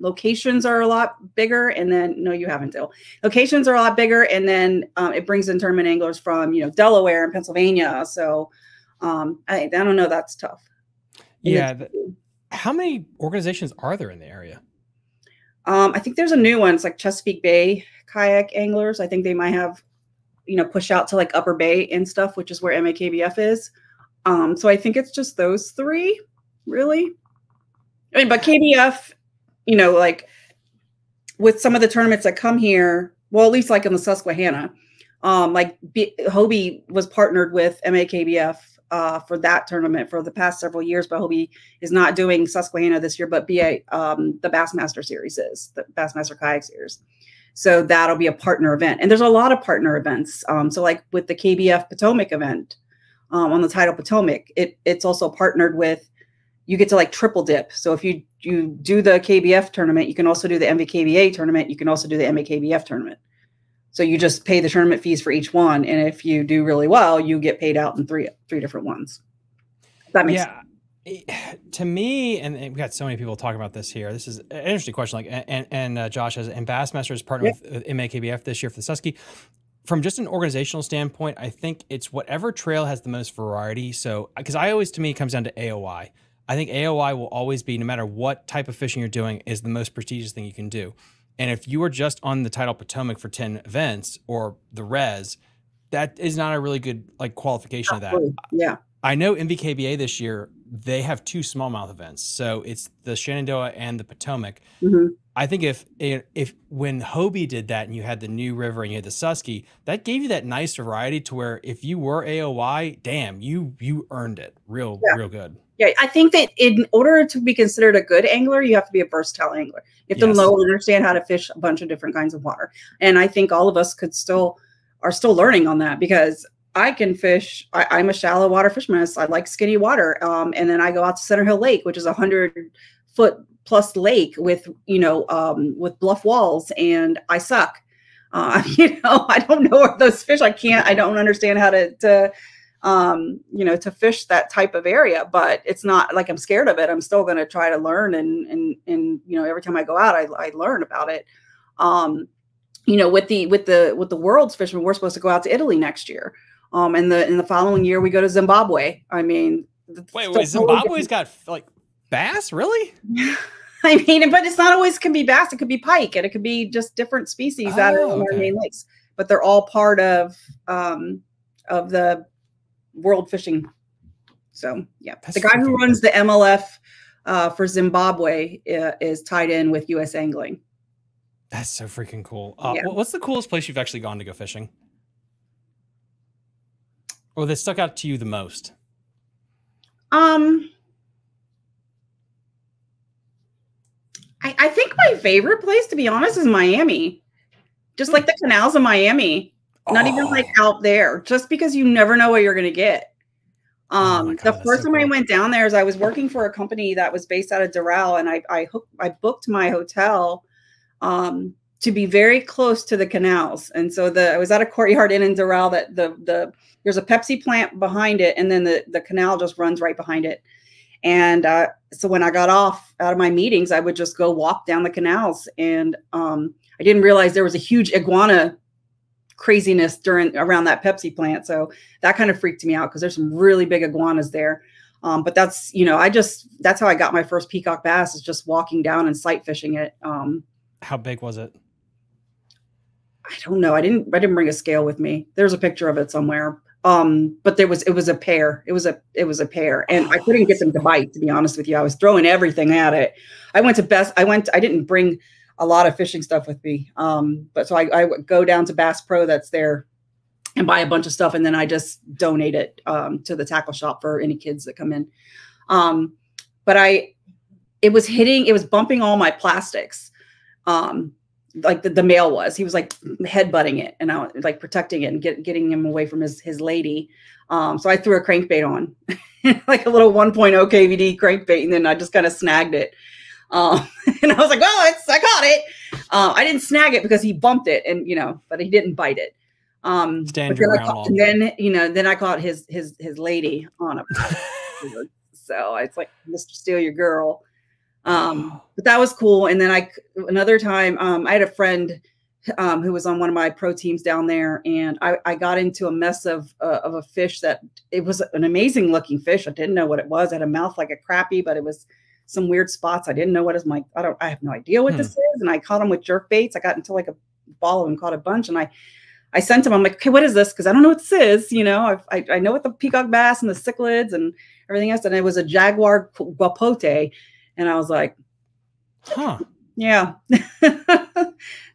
locations are a lot bigger, and then no, you haven't, Dill. Locations are a lot bigger, and then it brings in tournament anglers from, you know, Delaware and Pennsylvania. So I don't know. That's tough. Yeah. How many organizations are there in the area? I think there's a new one. It's like Chesapeake Bay kayak anglers. I think they might have, you know, push out to like Upper Bay and stuff, which is where MAKBF is. So I think it's just those three, really. I mean, but KBF, you know, like with some of the tournaments that come here, well, at least like in the Susquehanna, like Hobie was partnered with MAKBF for that tournament for the past several years, but Hobie is not doing Susquehanna this year, but the Bassmaster series is, the Bassmaster Kayak series. So that'll be a partner event. And there's a lot of partner events. So like with the KBF Potomac event on the Tidal Potomac, it's also partnered with, you get to like triple dip. So if you do the KBF tournament, you can also do the MVKBA tournament. You can also do the MAKBF tournament. So you just pay the tournament fees for each one. And if you do really well, you get paid out in three different ones. That makes sense. To me, and we've got so many people talking about this here. This is an interesting question. Like, and Josh has, and Bassmaster is partnered with MAKBF this year for the Susky. From just an organizational standpoint, I think it's whatever trail has the most variety. So, because to me, it comes down to AOI. I think AOI will always be, no matter what type of fishing you're doing, is the most prestigious thing you can do. And if you are just on the Tidal Potomac for 10 events or the Res, that is not a really good like qualification of that. Yeah. I know MVKBA this year, they have 2 smallmouth events. So it's the Shenandoah and the Potomac. Mm-hmm. I think if when Hobie did that and you had the New River and you had the Susky, that gave you that nice variety to where if you were AOI, damn, you earned it real good. Yeah, I think that in order to be considered a good angler, you have to be a versatile angler. You have to know and understand how to fish a bunch of different kinds of water. And I think all of us are still learning on that, because I can fish. I'm a shallow water fisherman. So I like skinny water. And then I go out to Center Hill Lake, which is 100-foot plus lake with, you know, with bluff walls, and I suck. You know, I don't know where those fish, I don't understand how to fish that type of area, but it's not like I'm scared of it. I'm still going to try to learn, and, you know, every time I go out, I learn about it. You know, with the world's fishermen, we're supposed to go out to Italy next year. And in the following year we go to Zimbabwe. I mean, wait, Zimbabwe's got like bass, really? I mean, but it's not always can be bass. It could be pike, and it could be just different species out of our main lakes, but they're all part of the world fishing. So yeah, that's the guy who runs the MLF for Zimbabwe is tied in with U.S. Angling. That's so freaking cool. Yeah. What's the coolest place you've actually gone to go fishing? Or that stuck out to you the most? I think my favorite place, to be honest, is Miami. Just like the canals of Miami. Not even like out there, just because you never know what you're going to get. The first time I went down there is I was working for a company that was based out of Doral, and I booked my hotel to be very close to the canals. And so I was at a Courtyard Inn in Doral that there's a Pepsi plant behind it, and then the canal just runs right behind it. And so when I got off out of my meetings, I would just go walk down the canals. And I didn't realize there was a huge iguana craziness around that Pepsi plant. So that kind of freaked me out, because there's some really big iguanas there. But that's, you know, that's how I got my first peacock bass, is just walking down and sight fishing it. How big was it? I don't know. I didn't bring a scale with me. There's a picture of it somewhere. But it was a pair. It was a pair, and I couldn't get them to bite, to be honest with you. I was throwing everything at it. I didn't bring a lot of fishing stuff with me. But so I go down to Bass Pro that's there and buy a bunch of stuff. And then I just donate it, to the tackle shop for any kids that come in. But it was bumping all my plastics. Like the male was, he was like headbutting it, and I was like protecting it and getting him away from his lady. So I threw a crankbait on, like a little 1.0 KVD crankbait. And then I just kind of snagged it. And I was like, oh, I caught it. I didn't snag it because he bumped it, and, you know, but he didn't bite it. Then I caught his lady on him. So it's like, Mr. Steal Your Girl. But that was cool. And then another time, I had a friend, who was on one of my pro teams down there, and I got into a mess of a fish that it was an amazing looking fish. I didn't know what it was. It had a mouth like a crappie, but it was some weird spots. I didn't know what it was. I have no idea what this is. And I caught him with jerk baits. I got into like a ball and caught a bunch, and I sent him, I'm like, okay, what is this? Cause I don't know what this is. You know, I know what the peacock bass and the cichlids and everything else. And it was a jaguar guapote. And I was like, huh. Yeah.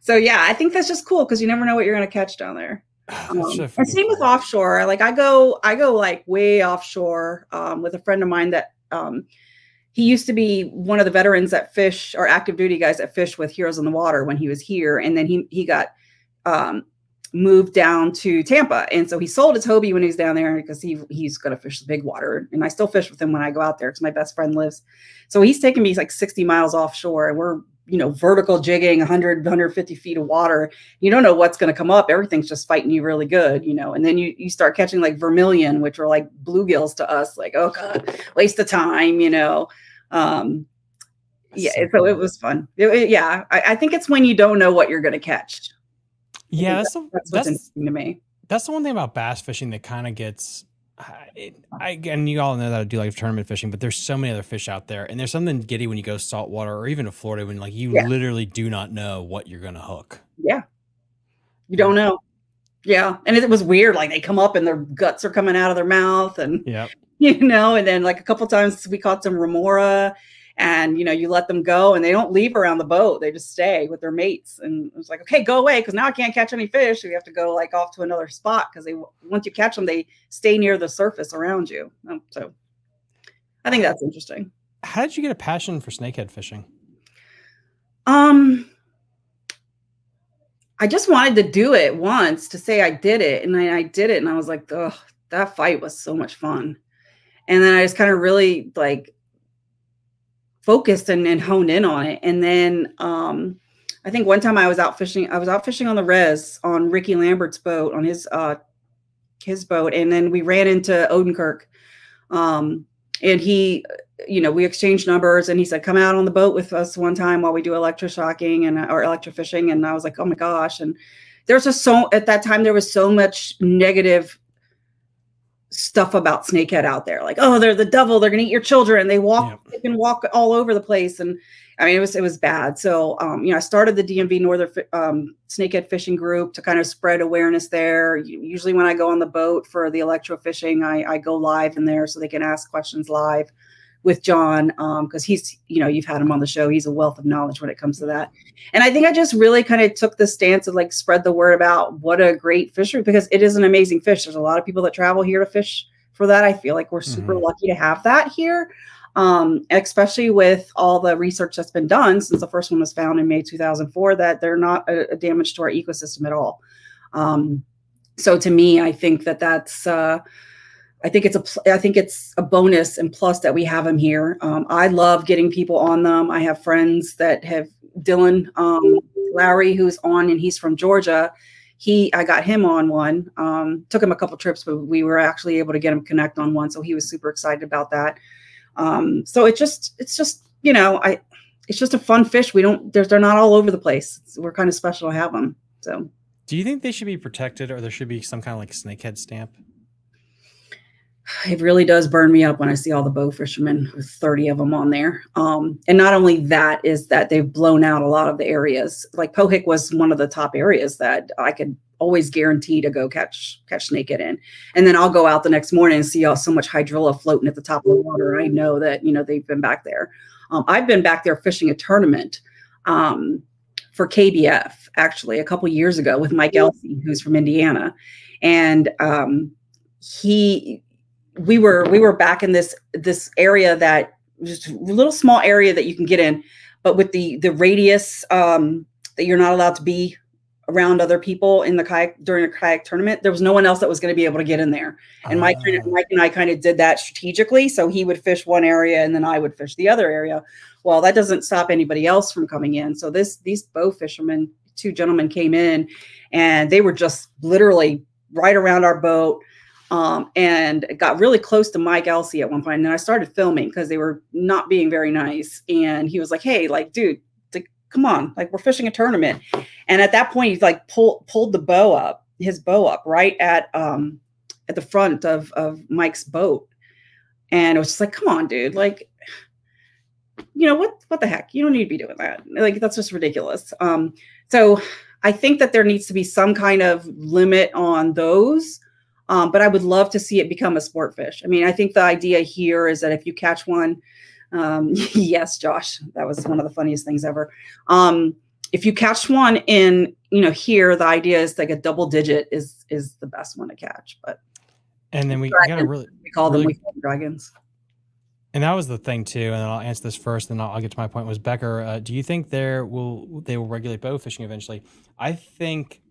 So yeah, I think that's just cool, because you never know what you're going to catch down there. And same with offshore. Like I go like way offshore, with a friend of mine that, he used to be one of the veterans that fish, or active duty guys that fish with Heroes on the Water when he was here. And then he got, moved down to Tampa. And so he sold his Hobie when he was down there, because he's going to fish the big water. And I still fish with him when I go out there, because my best friend lives. So he's taking me like 60 miles offshore, and we're, you know, vertical jigging 100, 150 feet of water. You don't know what's going to come up. Everything's just fighting you really good, you know, and then you start catching like vermilion, which are like bluegills to us, like, oh God, waste of time, you know? Yeah. So it was fun. Yeah. I think it's when you don't know what you're going to catch. Yeah, that's interesting to me. That's the one thing about bass fishing that kind of gets. And you all know that I do like tournament fishing, but there's so many other fish out there, and there's something giddy when you go saltwater, or even to Florida, when like you literally do not know what you're gonna hook. Yeah, you don't know. Yeah, and it was weird. Like they come up and their guts are coming out of their mouth, and you know, and then like a couple times we caught some remora. And, you know, you let them go and they don't leave around the boat. They just stay with their mates. And it was like, okay, go away, because now I can't catch any fish. So you have to go like off to another spot, because once you catch them, they stay near the surface around you. So I think that's interesting. How did you get a passion for snakehead fishing? I just wanted to do it once to say I did it. And I did it. And I was like, ugh, that fight was so much fun. And then I just kind of really like, focused and honed in on it. And then I think one time I was out fishing on the res on Ricky Lambert's boat, on his boat. And then we ran into Odenkirk. And he, you know, we exchanged numbers and he said, come out on the boat with us one time while we do electroshocking and or electrofishing. And I was like, oh my gosh. And there's just so, at that time, there was so much negative stuff about snakehead out there. Like, oh, they're the devil. They're going to eat your children. They walk, yeah. They can walk all over the place. And I mean, it was bad. So, you know, I started the DMV Northern Snakehead Fishing Group to kind of spread awareness there. Usually when I go on the boat for the electrofishing, I go live in there so they can ask questions live with John. Cause he's, you know, you've had him on the show. He's a wealth of knowledge when it comes to that. And I think I just really kind of took the stance of like, spread the word about what a great fishery, because it is an amazing fish. There's a lot of people that travel here to fish for that. I feel like we're super lucky to have that here. Especially with all the research that's been done since the first one was found in May, 2004, that they're not a damage to our ecosystem at all. So to me, I think that that's, I think it's a bonus and plus that we have them here. I love getting people on them. I have friends that have Dylan Lowry, who's on, and he's from Georgia. I got him on one. Took him a couple trips, but we were actually able to get him connect on one, so he was super excited about that. So it's just you know, it's just a fun fish. They're not all over the place. We're kind of special to have them. So, do you think they should be protected, or there should be some kind of like snakehead stamp? It really does burn me up when I see all the bow fishermen with 30 of them on there. And not only that is that they've blown out a lot of the areas. Like Pohick was one of the top areas that I could always guarantee to go catch snakehead in. And then I'll go out the next morning and see so much hydrilla floating at the top of the water. I know that, you know, they've been back there. I've been back there fishing a tournament for KBF actually a couple years ago with Mike Elsey, who's from Indiana. And we were back in this area that just a little small area that you can get in, but with the radius that you're not allowed to be around other people in the kayak during a kayak tournament, there was no one else that was going to be able to get in there. And Mike and I kind of did that strategically. So he would fish one area and then I would fish the other area. Well, that doesn't stop anybody else from coming in. So these bow fishermen, two gentlemen came in and they were just literally right around our boat. And got really close to Mike Elsey at one point. And then I started filming because they were not being very nice. And he was like, hey, like, dude, like, come on, like we're fishing a tournament. And at that point, he's like pulled the bow up, his bow up right at the front of Mike's boat. And it was just like, come on, dude, like, you know, what the heck? You don't need to be doing that. Like, that's just ridiculous. So I think that there needs to be some kind of limit on those. But I would love to see it become a sport fish. I mean, I think the idea here is that if you catch one, yes, Josh, that was one of the funniest things ever. If you catch one in, you know, here, the idea is like a double digit is the best one to catch. But and then we call them dragons. And that was the thing too. And I'll answer this first, then I'll get to my point. Was Becker? Do you think they will regulate bow fishing eventually? I think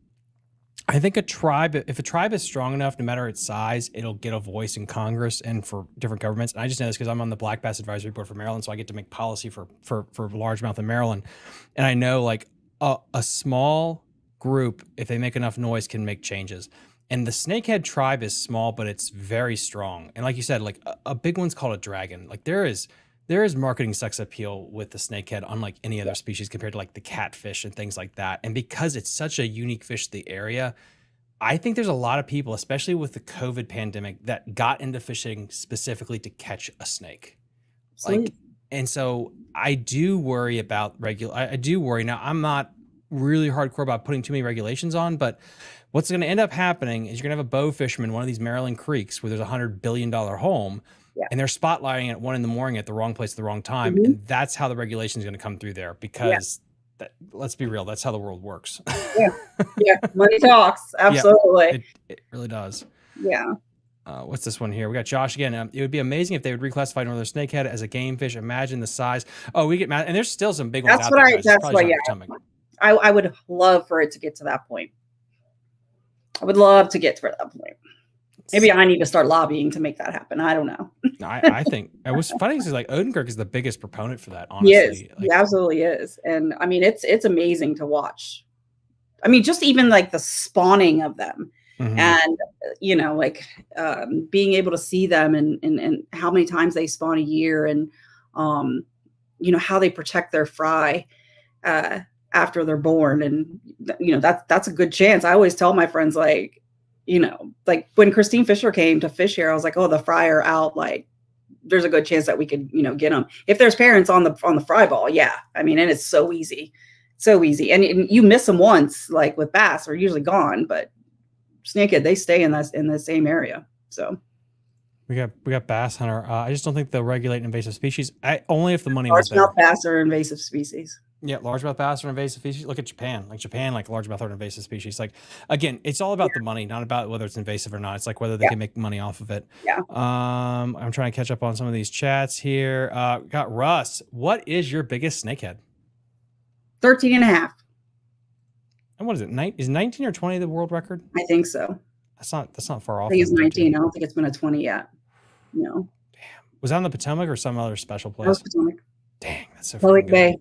a tribe, if a tribe is strong enough, no matter its size, it'll get a voice in Congress and for different governments. And I just know this because I'm on the Black Bass Advisory Board for Maryland, so I get to make policy for largemouth in Maryland. And I know like a small group, if they make enough noise, can make changes. And the snakehead tribe is small, but it's very strong. And like you said, like a big one's called a dragon. Like there is marketing sex appeal with the snakehead, unlike any other species compared to like the catfish and things like that. And because it's such a unique fish to the area, I think there's a lot of people, especially with the COVID pandemic, that got into fishing specifically to catch a snake. Like, and so I do worry about I do worry. Now, I'm not really hardcore about putting too many regulations on, but what's going to end up happening is you're going to have a bow fisherman, one of these Maryland creeks where there's $100 billion home. Yeah. And they're spotlighting at 1 in the morning at the wrong place at the wrong time. Mm-hmm. And that's how the regulation is going to come through there because that, let's be real, that's how the world works. Yeah. Yeah. Money talks. Absolutely. Yeah, it really does. Yeah. What's this one here? We got Josh again. It would be amazing if they would reclassify northern snakehead as a game fish. Imagine the size. Oh, we get mad. And there's still some big ones out there. That's what I would love for it to get to that point. I would love to get to that point. Maybe I need to start lobbying to make that happen. I don't know. I think it was funny because like Odenkirk is the biggest proponent for that. Honestly, he absolutely is. And I mean, it's amazing to watch. I mean, just even like the spawning of them, and you know, like being able to see them and how many times they spawn a year, and you know, how they protect their fry after they're born, and you know, that's a good chance. I always tell my friends, like, you know, like when Christine Fisher came to fish here, I was like, oh, the fry are out. Like, there's a good chance that we could, you know, get them if there's parents on the fry ball. Yeah, I mean, and it's so easy, so easy. And you miss them once, like with bass, are usually gone, but snakehead, they stay in the same area. So we got bass hunter. I just don't think they'll regulate invasive species. Only if the money. Largemouth bass are invasive species. Yeah, largemouth bass are invasive species. Look at Japan. Like Japan, like largemouth are an invasive species. Like again, it's all about the money, not about whether it's invasive or not. It's like whether they can make money off of it. Yeah. I'm trying to catch up on some of these chats here. Got Russ. What is your biggest snakehead? 13.5. And what is it? Is 19 or 20 the world record? I think so. That's not far off. I think it's 19. I don't think it's been a 20 yet. No. Damn. Was that on the Potomac or some other special place? That was Potomac. Dang, that's so freaking good.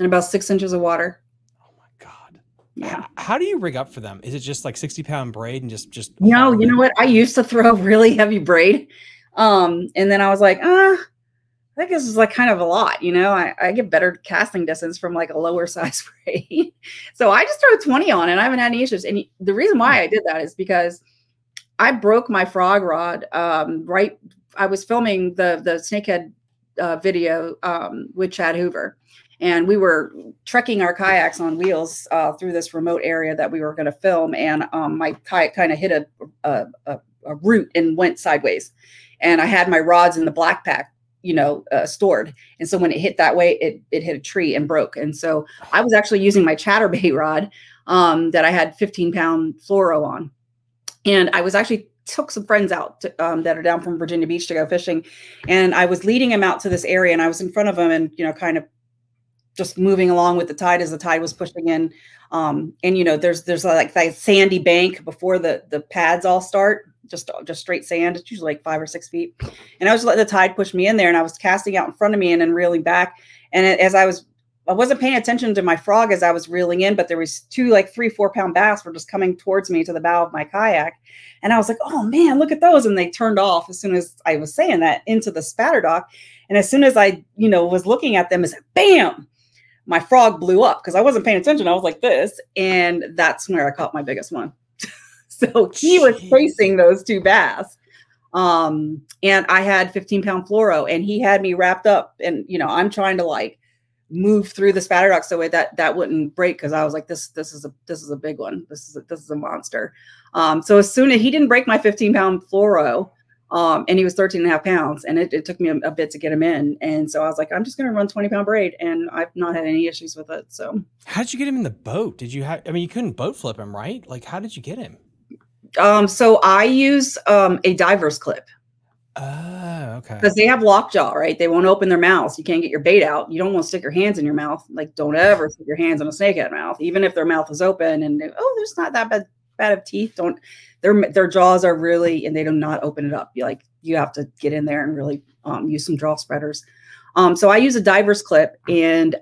And about 6 inches of water. Oh my God. Yeah. How do you rig up for them? Is it just like 60-pound braid and just no, you know what? I used to throw really heavy braid. And then I was like, I think this is like kind of a lot, you know, I get better casting distance from like a lower size braid. So I just throw 20 on it. I haven't had any issues. And the reason why I did that is because I broke my frog rod. I was filming the snakehead video with Chad Hoover. And we were trekking our kayaks on wheels through this remote area that we were going to film. And my kayak kind of hit a root and went sideways. And I had my rods in the black pack, you know, stored. And so when it hit that way, it hit a tree and broke. And so I was actually using my chatterbait rod that I had 15-pound fluoro on. And I was actually took some friends out to, that are down from Virginia Beach to go fishing. And I was leading them out to this area. And I was in front of them and, you know, kind of just moving along with the tide as the tide was pushing in. And you know, there's like that sandy bank before the pads all start, just straight sand. It's usually like 5 or 6 feet. And I was just letting the tide push me in there, and I was casting out in front of me and then reeling back. And as I wasn't paying attention to my frog as I was reeling in, but there was two, like 3-4 pound bass were just coming towards me to the bow of my kayak. And I was like, oh man, look at those. And they turned off as soon as I was saying that into the spatter dock. And as soon as I, you know, was looking at them, I said, bam, my frog blew up because I wasn't paying attention. I was like this, and that's where I caught my biggest one. So he was chasing those two bass. And I had 15-pound fluoro, and he had me wrapped up, and, you know, I'm trying to like move through the spatter dock so that wouldn't break. Cause I was like, this is a big one. This is a monster. So as soon as he didn't break my 15-pound fluoro, and he was 13.5 pounds, and it took me a bit to get him in. And so I was like, I'm just going to run 20-pound braid, and I've not had any issues with it. So how did you get him in the boat? Did you have, I mean, you couldn't boat flip him, right? Like, how did you get him? So I use, a diver's clip. Oh, okay. Cause they have lockjaw, right? They won't open their mouths. You can't get your bait out. You don't want to stick your hands in your mouth. Like, don't ever stick your hands in a snakehead mouth, even if their mouth is open and there's not that bad of teeth. Don't, their jaws are really, and they do not open it up. You have to get in there and really use some draw spreaders. So I use a diver's clip, and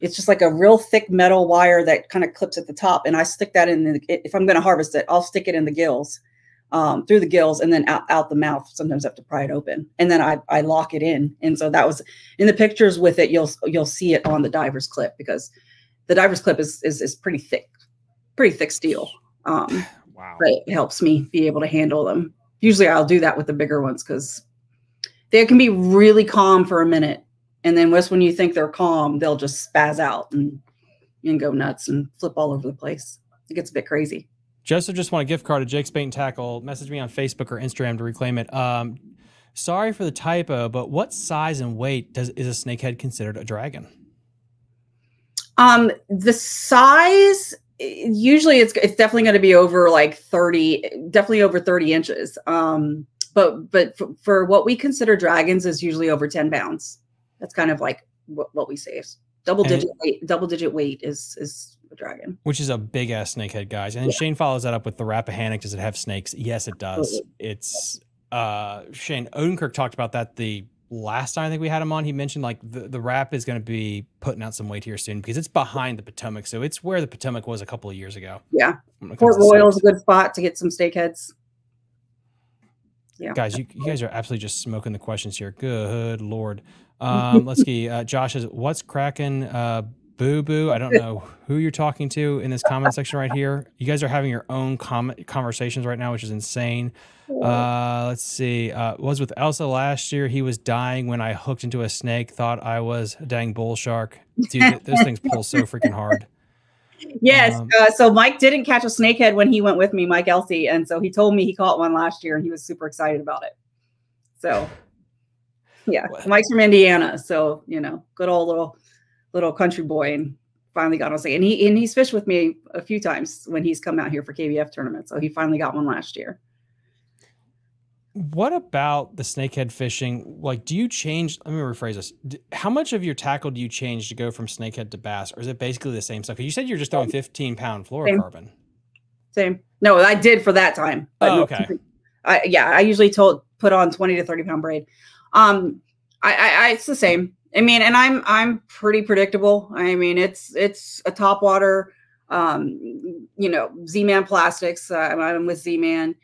it's just like a real thick metal wire that kind of clips at the top. And I stick that in, if I'm going to harvest it, I'll stick it in the gills, through the gills, and then out the mouth. Sometimes I have to pry it open, and then I lock it in. And so that was in the pictures with it. You'll see it on the diver's clip, because the diver's clip is pretty thick steel. Wow. But it helps me be able to handle them. Usually I'll do that with the bigger ones, because they can be really calm for a minute, and then just when you think they're calm, they'll just spaz out and go nuts and flip all over the place. It gets a bit crazy. Joseph just won a gift card to Jake's Bait and Tackle. Message me on Facebook or Instagram to reclaim it. Sorry for the typo, but what size and weight is a snakehead considered a dragon? The size... Usually it's definitely going to be over like 30, definitely over 30 inches. But for what we consider dragons is usually over 10 pounds. That's kind of like what we say is double digit weight is a dragon, which is a big ass snakehead, guys. And then Shane follows that up with the Rappahannock. Does it have snakes? Yes, it does. Absolutely. It's Shane Odenkirk talked about that the last time I think we had him on. He mentioned like the wrap is going to be putting out some weight here soon because it's behind the Potomac. So it's where the Potomac was a couple of years ago. Yeah. Port Royal is a good spot to get some steakheads. Yeah. Guys, you guys are absolutely just smoking the questions here. Good Lord. Let's see. Josh says, what's cracking, Boo Boo? I don't know who you're talking to in this comment section right here. You guys are having your own conversations right now, which is insane. Let's see. Was with Elsa last year. He was dying when I hooked into a snake. Thought I was a dang bull shark. Dude, those things pull so freaking hard. Yes. So Mike didn't catch a snakehead when he went with me, Mike Elsey. And so he told me he caught one last year and he was super excited about it. So yeah, what? Mike's from Indiana. So, you know, good old little country boy, and finally got on say, and he's fished with me a few times when he's come out here for KBF tournaments. So he finally got one last year. What about the snakehead fishing? Like, do you change, let me rephrase this. How much of your tackle do you change to go from snakehead to bass? Or is it basically the same stuff? Cause you said you're just throwing 15-pound fluorocarbon. Same. No, I did for that time. But oh, okay. I usually put on 20 to 30 pound braid. It's the same. I mean, and I'm pretty predictable. I mean, it's a topwater, you know, Z-Man plastics. I'm with Z-Man.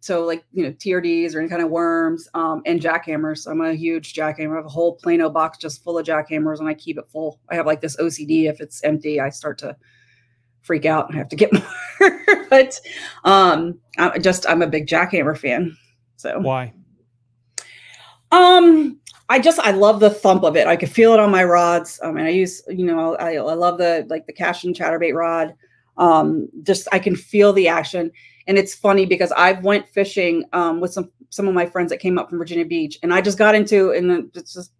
So like, you know, TRDs or any kind of worms, and jackhammers. I'm a huge jackhammer. I have a whole Plano box just full of jackhammers and I keep it full. I have like this OCD. If it's empty, I start to freak out. I have to get more, but, I'm a big jackhammer fan. So why? I love the thump of it. I could feel it on my rods. And I use, you know, I love the Cashin chatterbait rod. I can feel the action. And it's funny because I went fishing, with some of my friends that came up from Virginia Beach, and I just got into, and it's just,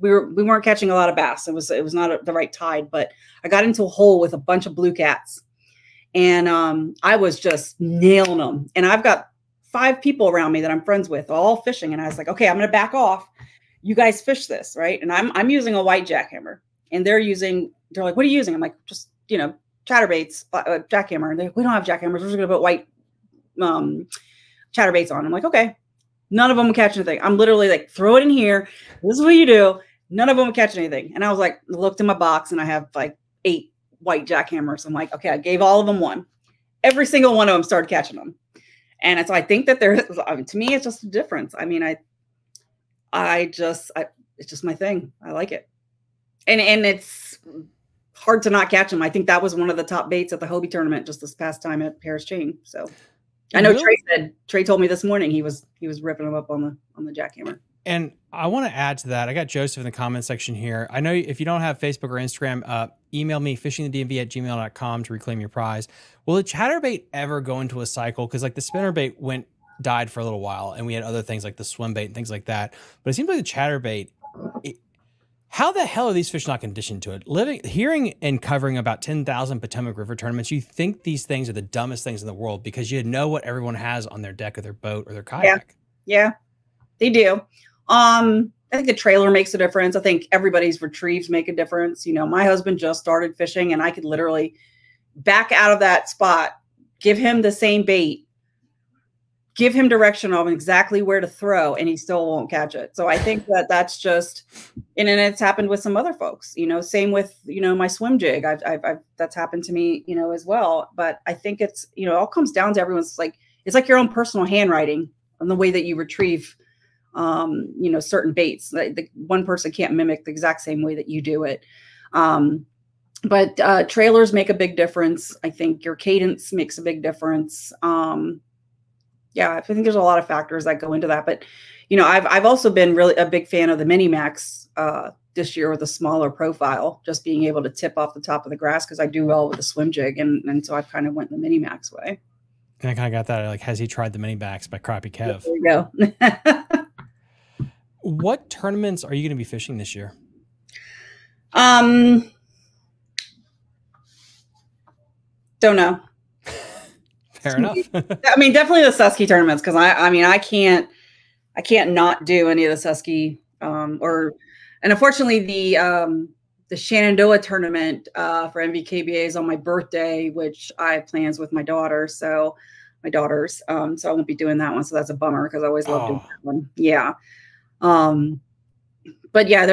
we weren't catching a lot of bass. It was not the right tide, but I got into a hole with a bunch of blue cats and, I was just nailing them. And I've got 5 people around me that I'm friends with all fishing. And I was like, okay, I'm going to back off. You guys fish this, right? And I'm using a white jackhammer and they're like, what are you using? I'm like, just, you know, chatterbaits, jackhammer. And they're like, we don't have jackhammers. We're just going to put white chatterbaits on. I'm like, okay, none of them catch anything. I'm literally like, throw it in here. This is what you do. None of them catch anything. And I was like, looked in my box and I have like 8 white jackhammers. I'm like, okay, I gave all of them one. Every single one of them started catching them. And so I think that to me, it's just a difference. I mean, it's just my thing. I like it. And it's hard to not catch them. I think that was one of the top baits at the Hobie tournament just this past time at Paris Chain. So I know really? Trey told me this morning he was ripping them up on the jackhammer. And I want to add to that. I got Joseph in the comment section here. I know if you don't have Facebook or Instagram, email me fishingthedmv@gmail.com to reclaim your prize. Will the chatterbait ever go into a cycle? Because like the spinnerbait died for a little while, and we had other things like the swimbait and things like that. But it seems like the chatterbait. How the hell are these fish not conditioned to it? Hearing and covering about 10,000 Potomac River tournaments, you think these things are the dumbest things in the world because you know what everyone has on their deck or their boat or their kayak. Yeah, they do. I think the trailer makes a difference. I think everybody's retrieves make a difference. You know, my husband just started fishing, and I could literally back out of that spot, give him the same bait, give him direction on exactly where to throw, and he still won't catch it. So I think that that's just, and then it's happened with some other folks, you know, same with, you know, my swim jig. That's happened to me, you know, as well. But I think it's, you know, it all comes down to everyone's like, it's like your own personal handwriting and the way that you retrieve, you know, certain baits. Like one person can't mimic the exact same way that you do it. But trailers make a big difference. I think your cadence makes a big difference. Yeah, I think there's a lot of factors that go into that, but you know, I've also been really a big fan of the Mini Max this year with a smaller profile, just being able to tip off the top of the grass because I do well with the swim jig, and so I kind of went the Mini Max way. And I kind of got that like, has he tried the Mini Max by Crappie Kev? There you go. What tournaments are you going to be fishing this year? Don't know. Fair enough. I mean, definitely the Susquehanna tournaments. Cause I can't not do any of the Susquehanna, and unfortunately the Shenandoah tournament, for MVKBA is on my birthday, which I have plans with my daughter. So my daughters. So I won't be doing that one. So that's a bummer because I always love doing that one. Yeah. But yeah,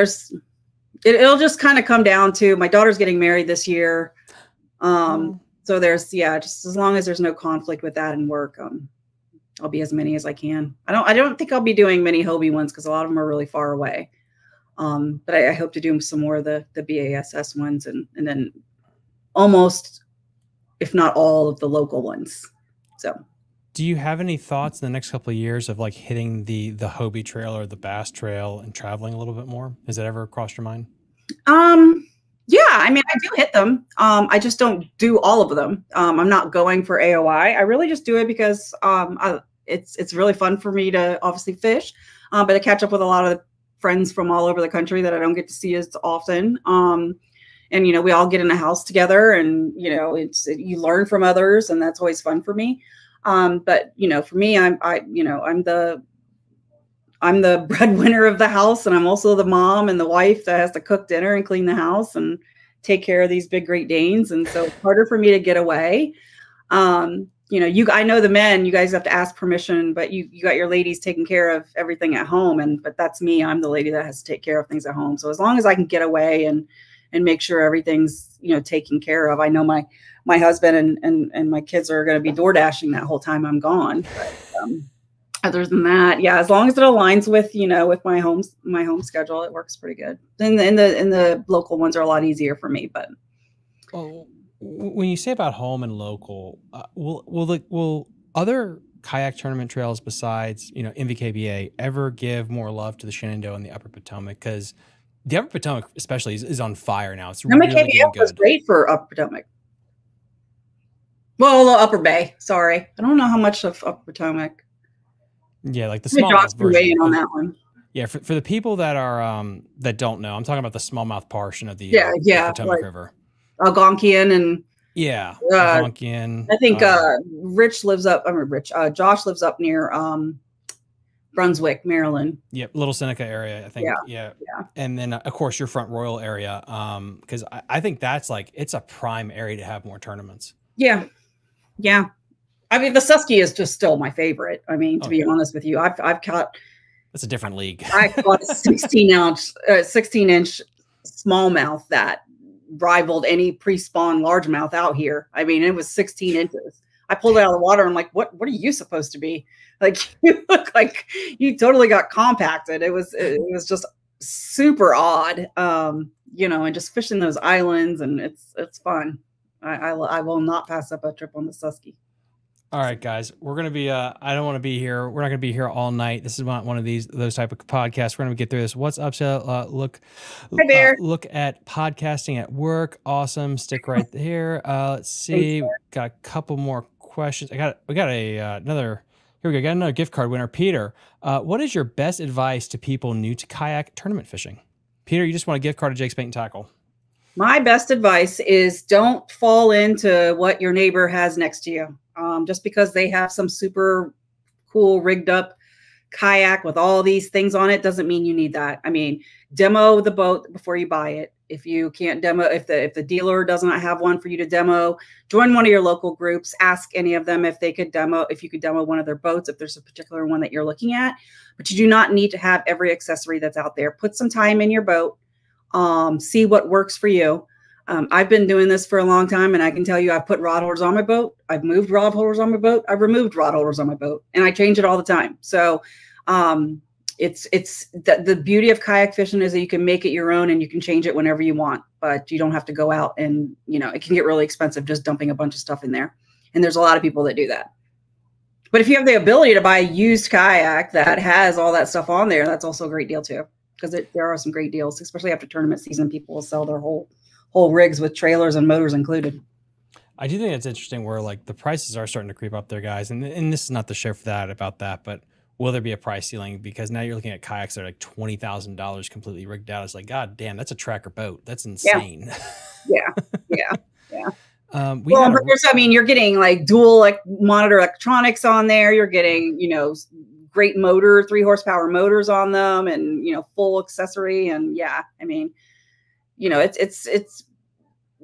it'll just kind of come down to my daughter's getting married this year. So there's, yeah, just as long as there's no conflict with that and work, I'll be as many as I can. I don't think I'll be doing many Hobie ones because a lot of them are really far away. But I hope to do some more of the BASS ones and then almost, if not all of the local ones. So do you have any thoughts in the next couple of years of like hitting the Hobie trail or the Bass trail and traveling a little bit more? Has that ever crossed your mind? Yeah, I mean, I do hit them. I just don't do all of them. I'm not going for AOI. I really just do it because it's really fun for me to obviously fish, but I catch up with a lot of friends from all over the country that I don't get to see as often. And, you know, we all get in a house together and, you know, you learn from others and that's always fun for me. But, you know, for me, I'm the breadwinner of the house, and I'm also the mom and the wife that has to cook dinner and clean the house and take care of these big Great Danes. And so it's harder for me to get away. You know, I know the men, you guys have to ask permission, but you got your ladies taking care of everything at home. But that's me. I'm the lady that has to take care of things at home. So as long as I can get away and make sure everything's, you know, taken care of. I know my husband and my kids are going to be door dashing that whole time I'm gone. But, other than that, yeah, as long as it aligns with, you know, with my home schedule, it works pretty good. Then the local ones are a lot easier for me. But well, when you say about home and local, will other kayak tournament trails besides, you know, MVKBA ever give more love to the Shenandoah and the Upper Potomac? Because the Upper Potomac especially is on fire now. It's really MVKBA was great for Upper Potomac. Well, Upper Bay. Sorry, I don't know how much of Upper Potomac. Yeah, like the smallmouth version on that one. Yeah, for the people that are that don't know, I'm talking about the smallmouth portion of the Potomac River, Algonquian and Algonquian. I think Josh lives up near Brunswick, Maryland. Yep, Little Seneca area, I think. Yeah. And then of course your Front Royal area, because I think that's like it's a prime area to have more tournaments. Yeah. I mean, the Susky is just still my favorite. I mean, to be honest with you, I've caught. That's a different league. I caught a 16-inch smallmouth that rivaled any pre-spawn largemouth out here. I mean, it was 16 inches. I pulled it out of the water. I'm like, what are you supposed to be? Like, you look like you totally got compacted. It was just super odd, you know, and just fishing those islands. And it's fun. I will not pass up a trip on the Susky. All right, guys, we're going to be, I don't want to be here. We're not going to be here all night. This is not one of those type of podcasts. We're going to get through this. What's up, Cilla? Look at podcasting at work. Awesome. Stick right there. Let's see. Thanks, got a couple more questions. Got another gift card winner, Peter. What is your best advice to people new to kayak tournament fishing? Peter, you just want a gift card to Jake's Bait and Tackle. My best advice is don't fall into what your neighbor has next to you. Just because they have some super cool rigged up kayak with all these things on it doesn't mean you need that. I mean, demo the boat before you buy it. If you can't demo, if the dealer does not have one for you to demo, join one of your local groups, ask any of them if they could demo, if you could demo one of their boats, if there's a particular one that you're looking at, but you do not need to have every accessory that's out there. Put some time in your boat, see what works for you. I've been doing this for a long time, and I can tell you I've put rod holders on my boat. I've moved rod holders on my boat. I've removed rod holders on my boat, and I change it all the time. So the beauty of kayak fishing is that you can make it your own and you can change it whenever you want, but you don't have to go out and, you know, it can get really expensive just dumping a bunch of stuff in there. And there's a lot of people that do that. But if you have the ability to buy a used kayak that has all that stuff on there, that's also a great deal too, because there are some great deals, especially after tournament season. People will sell their whole rigs with trailers and motors included. I do think it's interesting where like the prices are starting to creep up there, guys. And this is not the show for that about that, but will there be a price ceiling? Because now you're looking at kayaks that are like $20,000 completely rigged out. It's like, God damn, that's a tracker boat. That's insane. Yeah. I mean, you're getting like dual like monitor electronics on there. You're getting, you know, great 3-horsepower motors on them and, you know, full accessory. And yeah, I mean, you know,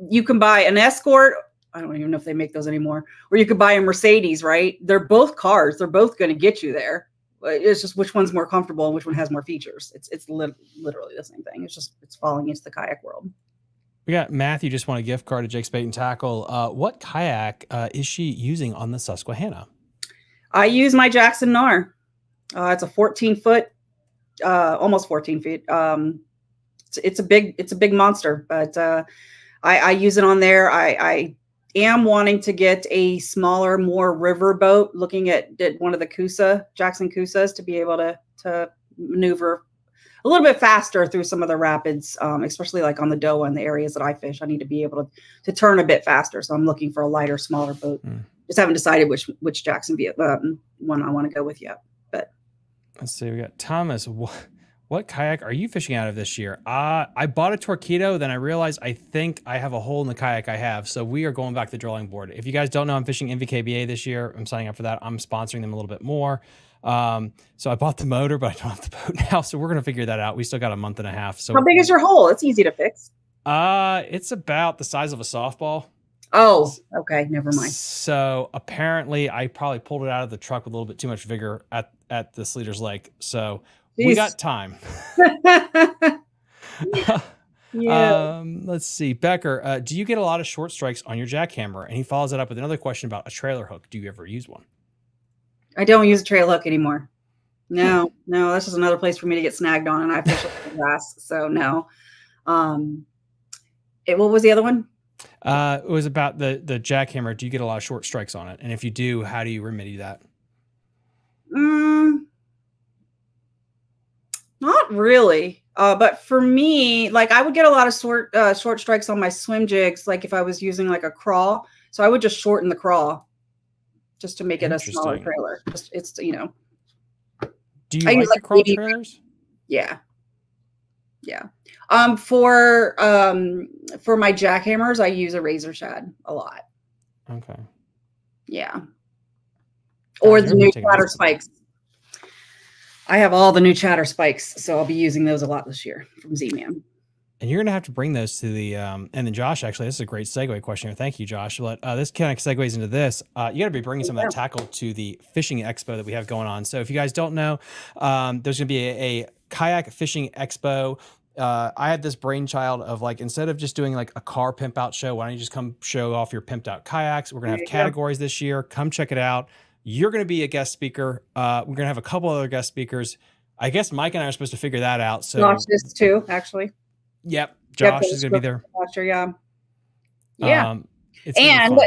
you can buy an Escort. I don't even know if they make those anymore, or you could buy a Mercedes, right? They're both cars. They're both going to get you there. It's just which one's more comfortable and which one has more features. It's literally the same thing. It's just, it's falling into the kayak world. We got Matthew just won a gift card to Jake's Bait and Tackle. What kayak is she using on the Susquehanna? I use my Jackson Nar. It's a 14-foot, almost 14 feet. It's a big monster, but I use it on there. I am wanting to get a smaller, more river boat, looking at one of the Jackson Coosas to be able to maneuver a little bit faster through some of the rapids, especially like on the Dowa and the areas that I fish. I need to be able to turn a bit faster. So I'm looking for a lighter, smaller boat. Just haven't decided which Jackson one I want to go with yet. But let's see, we got Thomas. What kayak are you fishing out of this year? I bought a Torqeedo, then I realized I think I have a hole in the kayak I have. So we are going back to the drawing board. If you guys don't know, I'm fishing MVKBA this year. I'm signing up for that. I'm sponsoring them a little bit more. So I bought the motor, but I don't have the boat now. So we're going to figure that out. We still got a month and a half. So how big is your hole? It's easy to fix. It's about the size of a softball. Oh, okay. Never mind. So apparently I probably pulled it out of the truck with a little bit too much vigor at this Leaders Lake. So we got time. Yeah. Let's see. Becker, do you get a lot of short strikes on your jackhammer? And he follows it up with another question about a trailer hook. Do you ever use one? I don't use a trail hook anymore. No, that's just another place for me to get snagged on, and I fish up the grass, so no. What was the other one? It was about the jackhammer. Do you get a lot of short strikes on it? And if you do, how do you remedy that? Not really. But for me, like I would get a lot of short strikes on my swim jigs, like if I was using like a crawl. So I would just shorten the crawl just to make it a smaller trailer. Just, it's, you know. Do you like the crawl trailers? Yeah. Yeah. For my jackhammers, I use a razor shad a lot. Okay. Yeah. Or the new chatter spikes. I have all the new chatter spikes, so I'll be using those a lot this year from Z-Man. And you're going to have to bring those to the, and then Josh, actually, this is a great segue question here. Thank you, Josh. But this kind of segues into this. You got to be bringing some of that tackle to the fishing expo that we have going on. So if you guys don't know, there's going to be a kayak fishing expo. I had this brainchild of like, instead of just doing like a car pimp out show, why don't you just come show off your pimped out kayaks? We're going to have categories this year. Come check it out. You're going to be a guest speaker. We're going to have a couple other guest speakers. I guess Mike and I are supposed to figure that out. So Josh is too, actually. Yep. Josh is going to be there. Yeah. And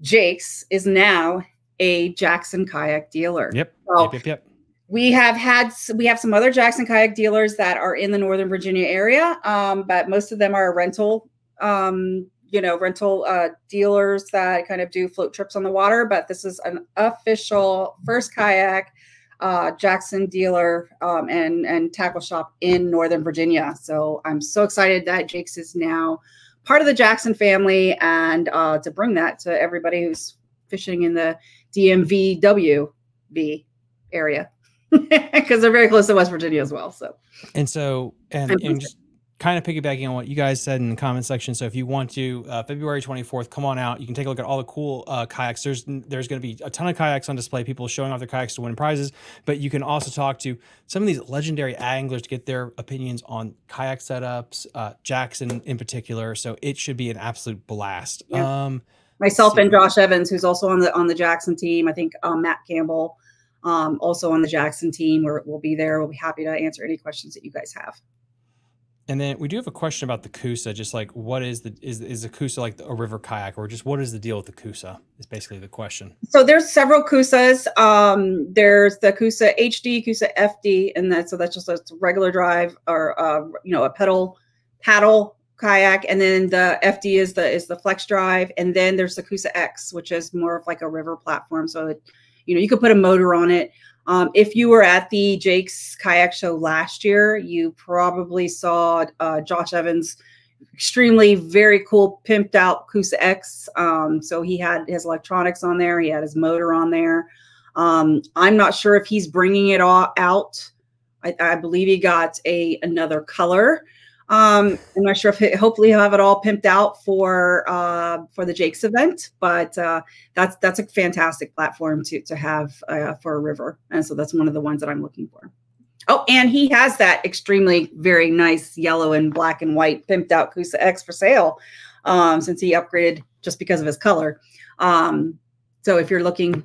Jake's is now a Jackson kayak dealer. Yep. So yep. We have some other Jackson kayak dealers that are in the Northern Virginia area. But most of them are rental, dealers that kind of do float trips on the water. But this is an official first kayak Jackson dealer and tackle shop in Northern Virginia. So I'm so excited that Jake's is now part of the Jackson family, and to bring that to everybody who's fishing in the DMVWV area, because they're very close to West Virginia as well. So and just kind of piggybacking on what you guys said in the comment section. So if you want to, February 24th, come on out. You can take a look at all the cool kayaks. There's going to be a ton of kayaks on display, people showing off their kayaks to win prizes, but you can also talk to some of these legendary anglers to get their opinions on kayak setups, Jackson in particular. So it should be an absolute blast. Yeah. Myself and Josh Evans, who's also on the Jackson team. I think Matt Campbell, also on the Jackson team, where we'll be there. We'll be happy to answer any questions that you guys have. And then we do have a question about the Coosa, just like what is the Coosa like a river kayak, or just what is the deal with the Coosa is basically the question. So there's several Coosas. There's the Coosa HD, Coosa FD, and that's just a regular drive or a pedal paddle kayak. And then the FD is the flex drive. And then there's the Coosa X, which is more of like a river platform. So it, you could put a motor on it. If you were at the Jake's kayak show last year, you probably saw Josh Evans' extremely very cool pimped out Coosa X. So he had his electronics on there. He had his motor on there. I'm not sure if he's bringing it all out. I believe he got another color. I'm not sure if hopefully he'll have it all pimped out for the Jake's event, but that's a fantastic platform to have for a river, and so that's one of the ones that I'm looking for. Oh, and he has that extremely very nice yellow and black and white pimped out Kusa X for sale, since he upgraded just because of his color. So if you're looking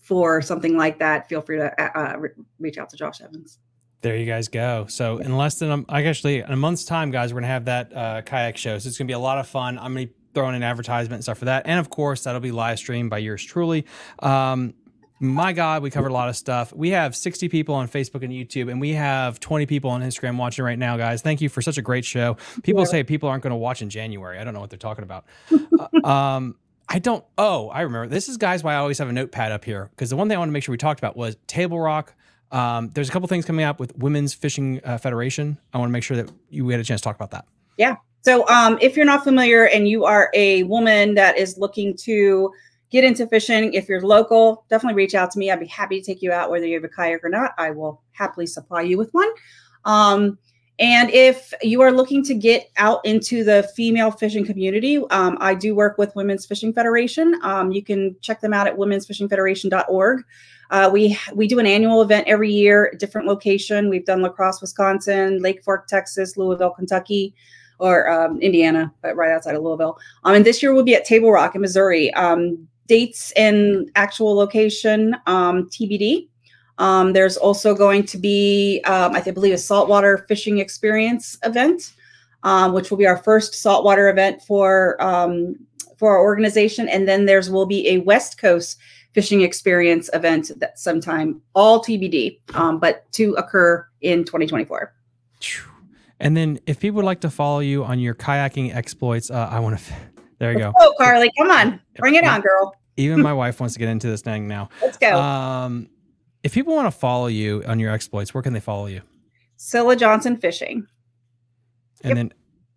for something like that, feel free to reach out to Josh Evans. There you guys go. So in less than, actually in a month's time, guys, we're going to have that kayak show. So it's going to be a lot of fun. I'm going to throw in an advertisement and stuff for that. And of course, that'll be live streamed by yours truly. My God, we covered a lot of stuff. We have 60 people on Facebook and YouTube, and we have 20 people on Instagram watching right now, guys. Thank you for such a great show. People say people aren't going to watch in January. I don't know what they're talking about. I don't. Oh, I remember. This is, guys, why I always have a notepad up here, because the one thing I want to make sure we talked about was Table Rock. There's a couple things coming up with Women's Fishing Federation. I want to make sure that we had a chance to talk about that. Yeah. So if you're not familiar and you are a woman that is looking to get into fishing, if you're local, definitely reach out to me. I'd be happy to take you out, whether you have a kayak or not. I will happily supply you with one. And if you are looking to get out into the female fishing community, I do work with Women's Fishing Federation. You can check them out at womensfishingfederation.org. We do an annual event every year, different location. We've done La Crosse, Wisconsin, Lake Fork, Texas, Louisville, Kentucky, or Indiana, but right outside of Louisville. And this year we'll be at Table Rock in Missouri. Dates and actual location, TBD. There's also going to be, I believe, a saltwater fishing experience event, which will be our first saltwater event for our organization. And then there's will be a West Coast fishing experience event that sometime, all TBD, but to occur in 2024. And then if people would like to follow you on your kayaking exploits, I want to, there you go. Oh, Carly, come on, bring it on, girl. Even my wife wants to get into this thing now. Let's go. If people want to follow you on your exploits, where can they follow you? Cilla Johnson Fishing. And then,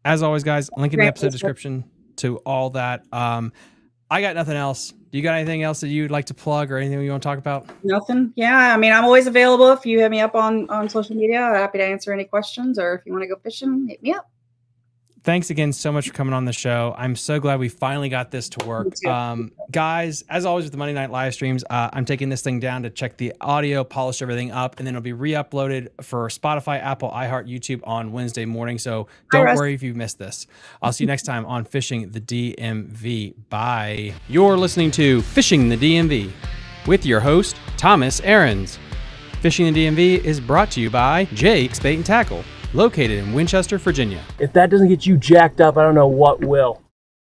as always, guys, link in the episode description to all that. I got nothing else. Do you got anything else that you'd like to plug or anything you want to talk about? Nothing. Yeah. I mean, I'm always available. If you hit me up on social media, I'm happy to answer any questions, or if you want to go fishing, hit me up. Thanks again so much for coming on the show. I'm so glad we finally got this to work. Guys, as always with the Monday night live streams, I'm taking this thing down to check the audio, polish everything up, and then it'll be re-uploaded for Spotify, Apple, iHeart, YouTube on Wednesday morning. So don't worry if you missed this. I'll see you next time on Fishing the DMV. Bye. You're listening to Fishing the DMV with your host, Thomas Ahrens. Fishing the DMV is brought to you by Jake's Bait and Tackle, located in Winchester, Virginia. If that doesn't get you jacked up, I don't know what will.